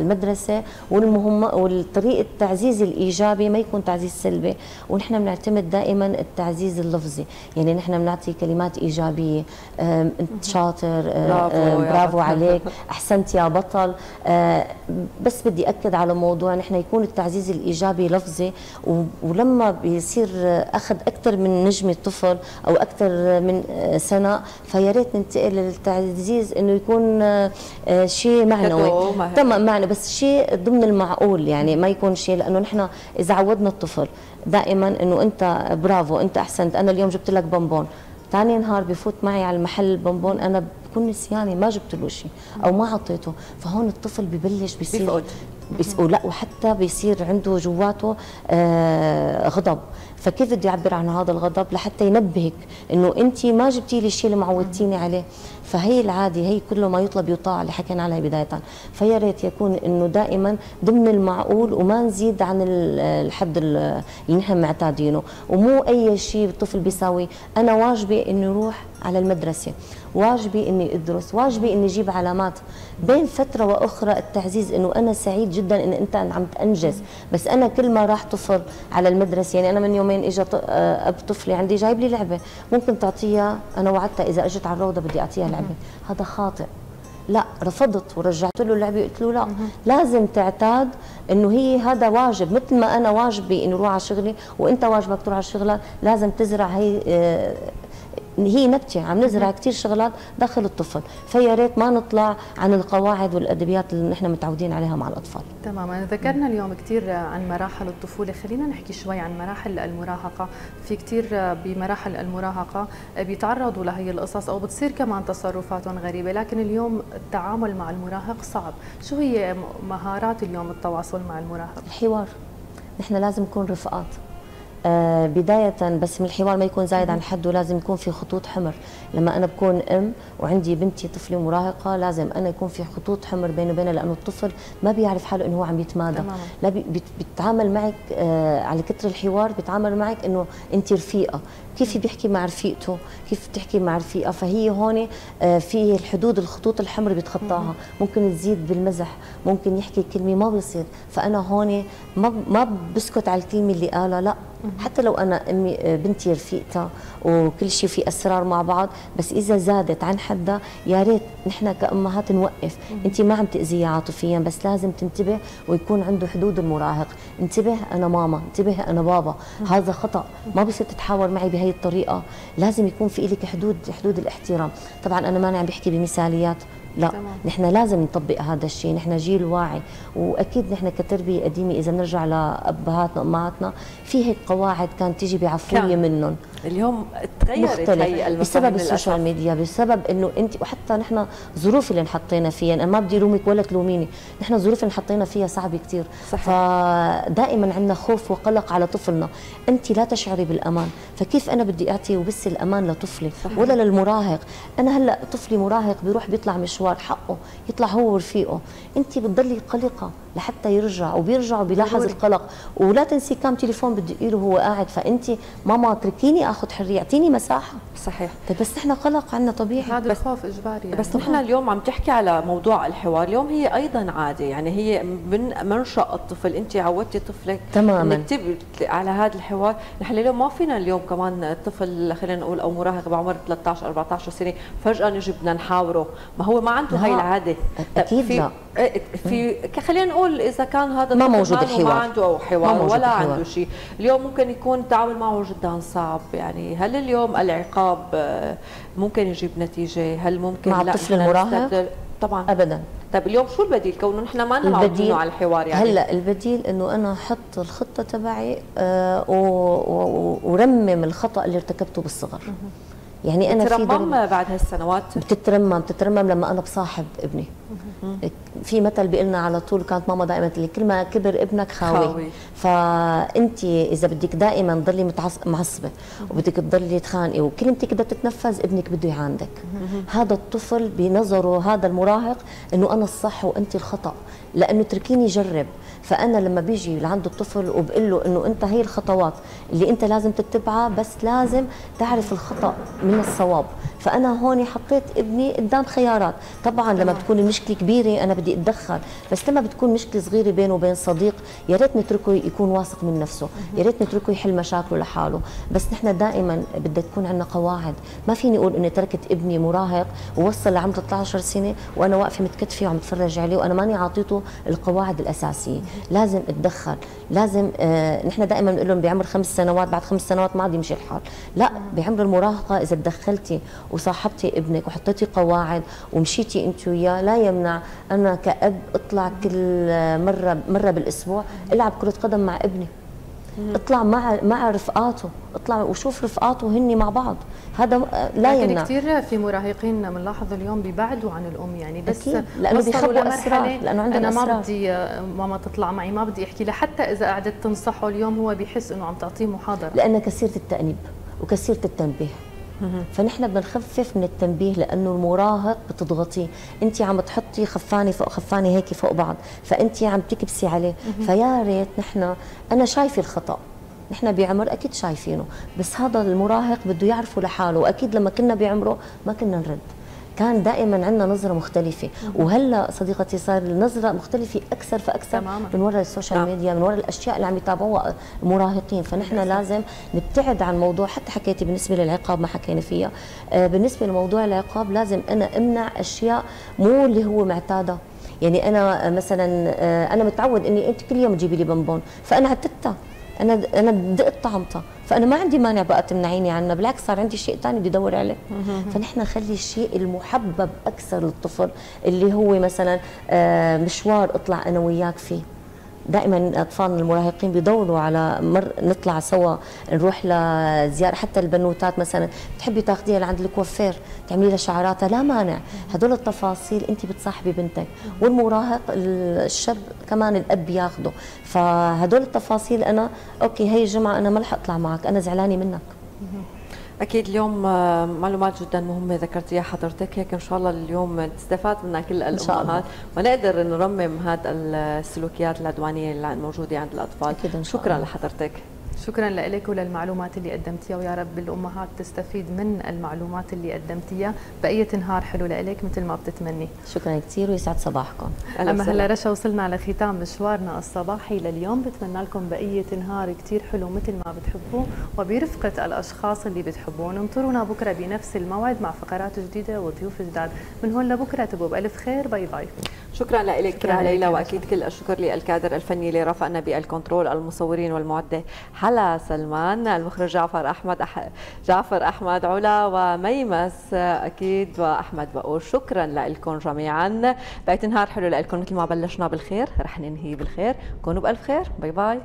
المدرسه والمهمه والطريقه التعزيز الايجابي ما يكون تعزيز سلبي، ونحن بنعتمد دائما التعزيز اللفظي، يعني نحن بنعطي كلمات ايجابيه، انت شاطر، برافو عليك، احسنت يا بطل. بس بدي اكد على موضوع نحن يكون التعزيز الايجابي لفظي، ولما بيصير اخذ اكثر من نجمه طفل او اكثر من سنه فيا ريت ننتقل للتعزيز انه يكون شيء معنوي، تمام معنى بس شيء ضمن المعقول، يعني ما يكون شيء، لانه نحن اذا عودنا الطفل دائما انه انت برافو، انت احسنت، انا اليوم جبت لك بونبون، ثاني نهار بفوت معي على المحل بونبون انا بكون نسياني ما جبت له شيء او ما اعطيته، فهون الطفل ببلش بيصير لا وحتى بيصير عنده جواته آه غضب، فكيف بده يعبر عن هذا الغضب لحتى ينبهك انه انت ما جبتي لي الشيء اللي معودتيني عليه. فهي العادي هي كله ما يطلب يطاع اللي حكينا عليه بدايه، فيا ريت يكون انه دائما ضمن المعقول وما نزيد عن الحد اللي نحن معتادينه، ومو اي شيء الطفل بيساوي. انا واجبي انه اروح على المدرسه، واجبي اني ادرس، واجبي اني اجيب علامات، بين فتره واخرى التعزيز انه انا سعيد جدا ان انت عم تنجز، بس انا كل ما راح طفل على المدرسه، يعني انا من يومين اجى اب طفلي عندي جايب لي لعبه، ممكن تعطيها، انا وعدتها اذا اجت على الروضه بدي اعطيها لعبه، هذا خاطئ، لا رفضت ورجعت له اللعبه، قلت له لا لازم تعتاد انه هي هذا واجب، مثل ما انا واجبي انه اروح على شغلي وانت واجبك تروح على شغلك، لازم تزرع هي اه هي نبتة، عم نزرع كثير شغلات داخل الطفل، فيا ريت ما نطلع عن القواعد والأدبيات اللي نحن متعودين عليها مع الأطفال. تماما، ذكرنا اليوم كثير عن مراحل الطفولة، خلينا نحكي شوي عن مراحل المراهقة، في كثير بمراحل المراهقة بيتعرضوا لهي القصص أو بتصير كمان تصرفاتهم غريبة، لكن اليوم التعامل مع المراهق صعب، شو هي مهارات اليوم التواصل مع المراهق؟ الحوار، نحن لازم نكون رفقات. آه بداية بس من الحوار ما يكون زايد عن حده، لازم يكون في خطوط حمر، لما أنا بكون أم وعندي بنتي طفلة مراهقة لازم أنا يكون في خطوط حمر بيني وبينها، لأنه الطفل ما بيعرف حاله أنه هو عم يتمادى، لا بيتعامل معك آه على كتر الحوار، بيتعامل معك أنه أنت رفيقة، كيف بيحكي مع رفيقته، كيف بتحكي مع رفيقة، فهي هون آه في الحدود، الخطوط الحمر بيتخطاها، ممكن تزيد بالمزح، ممكن يحكي كلمة ما بيصير، فأنا هون ما ما بسكت على الكلمة اللي قالها، لا حتى لو أنا أمي بنتي رفيقتها وكل شيء في أسرار مع بعض، بس إذا زادت عن حدها يا ريت نحن كأمهات نوقف، أنت ما عم تأذيها عاطفيا بس لازم تنتبه، ويكون عنده حدود المراهق، انتبه أنا ماما، انتبه أنا بابا، هذا خطأ، ما بصير تتحاور معي بهي الطريقة، لازم يكون في إلك حدود، حدود الاحترام. طبعا أنا ماني عم بحكي بمثاليات، لا تمام. نحن لازم نطبق هذا الشيء، نحن جيل واعي، واكيد نحن كتربيه قديمه اذا بنرجع لابهاتنا وامهاتنا في هيك قواعد كانت تيجي بعفويه منهم، اليوم تغيرت هي المفاهيم بسبب السوشيال ميديا، بسبب انه انت وحتى نحن ظروف اللي انحطينا فيها، انا ما بدي لومك ولا تلوميني، نحن الظروف اللي انحطينا فيها صعبه كثير، فدائما عندنا خوف وقلق على طفلنا، انت لا تشعري بالامان، فكيف انا بدي اعطي وبس الامان لطفلي صحيح. ولا للمراهق، انا هلا طفلي مراهق بيروح بيطلع مشوار، حقه يطلع هو ورفيقه، انت بتضلي قلقه لحتى يرجع، وبيرجع وبيلاحظ القلق، ولا تنسي كم تليفون بدقي له وهو قاعد، فانت ماما اتركيني اخذ حريه، اعطيني مساحه صحيح. طيب بس نحن قلق عندنا طبيعي، هذا الخوف اجباري يعني. بس نحن اليوم عم تحكي على موضوع الحوار، اليوم هي ايضا عاده، يعني هي من منشأ الطفل، انت عودتي طفلك تماما انك على هذا الحوار، نحن اليوم ما فينا اليوم كمان طفل خلينا نقول او مراهق بعمر ثلاثطعش أربعطعش سنه فجاه نجي بدنا نحاوره، ما هو ما عنده هاي العاده اكيد، لا في خلينا نقول اذا كان هذا ما موجود الحوار، ما عنده او حوار ولا عنده شيء، اليوم ممكن يكون التعامل معه جدا صعب، يعني هل اليوم العقاب ممكن يجيب نتيجه؟ هل ممكن مع الطفل المراهق؟ طبعا ابدا. طيب اليوم شو البديل كونه نحن ما نعودنا على الحوار؟ يعني هلا البديل انه انا احط الخطه تبعي ورمم الخطا اللي ارتكبته بالصغر، يعني انا في بتترمم بعد هالسنوات، بتترمم بتترمم لما انا بصاحب ابني في مثل بيقلنا على طول، كانت ماما دائما تقول لي كل ما كبر ابنك خاوي, خاوي. فانت اذا بدك دائما تضلي معصبه وبدك تضلي تخانقي وكلمتك بدها تتنفذ، ابنك بده يعاندك. هذا الطفل بنظره هذا المراهق انه انا الصح وانت الخطا، لانه تركيني يجرب. فانا لما بيجي لعند الطفل وبقول له انه انت هي الخطوات اللي انت لازم تتبعها، بس لازم تعرف الخطا من الصواب. فانا هون حطيت ابني قدام خيارات. طبعا لما بتكون المشكله كبيره انا بدي اتدخل، بس لما بتكون مشكله صغيره بينه وبين صديق يا ريت نتركه يكون واثق من نفسه، يا ريت نتركه يحل مشاكله لحاله. بس نحن دائما بدها تكون عندنا قواعد. ما فيني اقول اني تركت ابني مراهق ووصل لعمر ثلاثة عشر سنه وانا واقفه متكتفه وعم بتفرج عليه وانا ماني عاطيته القواعد الاساسيه. لازم اتدخل، لازم آه نحن دائما بنقول لهم بعمر خمس سنوات بعد خمس سنوات ما عاد يمشي الحال، لا، بعمر المراهقه اذا تدخلتي وصاحبتي ابنك وحطيتي قواعد ومشيتي انت وياه، لا يمنع انا كأب اطلع كل مره مره بالاسبوع العب كره قدم مع ابني، اطلع مع مع رفقاته، اطلع وشوف رفقاته هن مع بعض، هذا لا يمنع. كثير في مراهقين بنلاحظ اليوم بيبعدوا عن الام، يعني بس لانه بيخبوا اسرار، لانه عندهم اسرار. انا ما بدي ماما تطلع معي، ما بدي احكي له، حتى اذا قعدت تنصحه اليوم هو بيحس انه عم تعطيه محاضره، لانه كثيره التانيب وكثيره التنبيه. فنحن بدنا نخفف من التنبيه، لانه المراهق بتضغطيه، انت عم تحطي خفانه فوق خفانه هيك فوق بعض، فانت عم تكبسي عليه. فيا ريت نحن، انا شايفه الخطا، نحن بعمر اكيد شايفينه، بس هذا المراهق بده يعرفه لحاله، واكيد لما كنا بعمره ما كنا نرد، كان دائما عندنا نظره مختلفه. وهلا صديقتي صار النظره مختلفه اكثر فاكثر من وراء السوشيال ميديا، من وراء الاشياء اللي عم يتابعوها المراهقين. فنحن لازم نبتعد عن موضوع، حتى حكيتي بالنسبه للعقاب ما حكينا فيها. بالنسبه لموضوع العقاب لازم انا امنع اشياء مو اللي هو معتاده، يعني انا مثلا انا متعود اني انت كل يوم تجيبي لي بونبون، فانا عتتها، انا انا دقت طعمتها، فانا ما عندي مانع بقى تمنعيني عنها، بالعكس صار عندي شيء ثاني بدي ادور عليه. فنحن نخلي الشيء المحبب اكثر للطفل، اللي هو مثلا مشوار اطلع انا وياك فيه. دائما اطفالنا المراهقين بيدوروا على مر نطلع سوا، نروح لزياره، حتى البنوتات مثلا بتحبي تاخذيها لعند الكوافير تعملي لها شعراتها، لا مانع، هدول التفاصيل انت بتصاحبي بنتك، والمراهق الشاب كمان الاب ياخده، فهدول التفاصيل انا اوكي هي الجمعه انا ما رح اطلع معك، انا زعلانه منك. أكيد اليوم معلومات جدا مهمة ذكرتيها حضرتك، هيك إن شاء الله اليوم تستفاد منها كل الأمهات ونقدر نرمم هذه السلوكيات العدوانية اللي موجودة عند الأطفال. إن شاء شكرا الله. لحضرتك شكرا لك وللمعلومات اللي قدمتيها، ويا رب الأمهات تستفيد من المعلومات اللي قدمتيها. بقية نهار حلو لك مثل ما بتتمني. شكرا كثير ويسعد صباحكم. أما هلا رشا وصلنا على ختام مشوارنا الصباحي لليوم، بتمنى لكم بقية نهار كثير حلو مثل ما بتحبوه وبرفقة الأشخاص اللي بتحبوهم. انطرونا بكره بنفس الموعد مع فقرات جديدة وضيوف جداد. من هون لبكره تبقوا بألف خير. باي باي. شكرا لك يا ليلى، وأكيد كل الشكر للكادر الفني اللي رافقنا بالكنترول، المصورين والمعدة هلا سلمان، المخرج جعفر أحمد أح... جعفر أحمد علا وميمس أكيد وأحمد بقول. شكرا لكم جميعا، بقيت نهار حلو لكم مثل ما بلشنا بالخير رح ننهي بالخير، كونوا بألف خير. باي باي.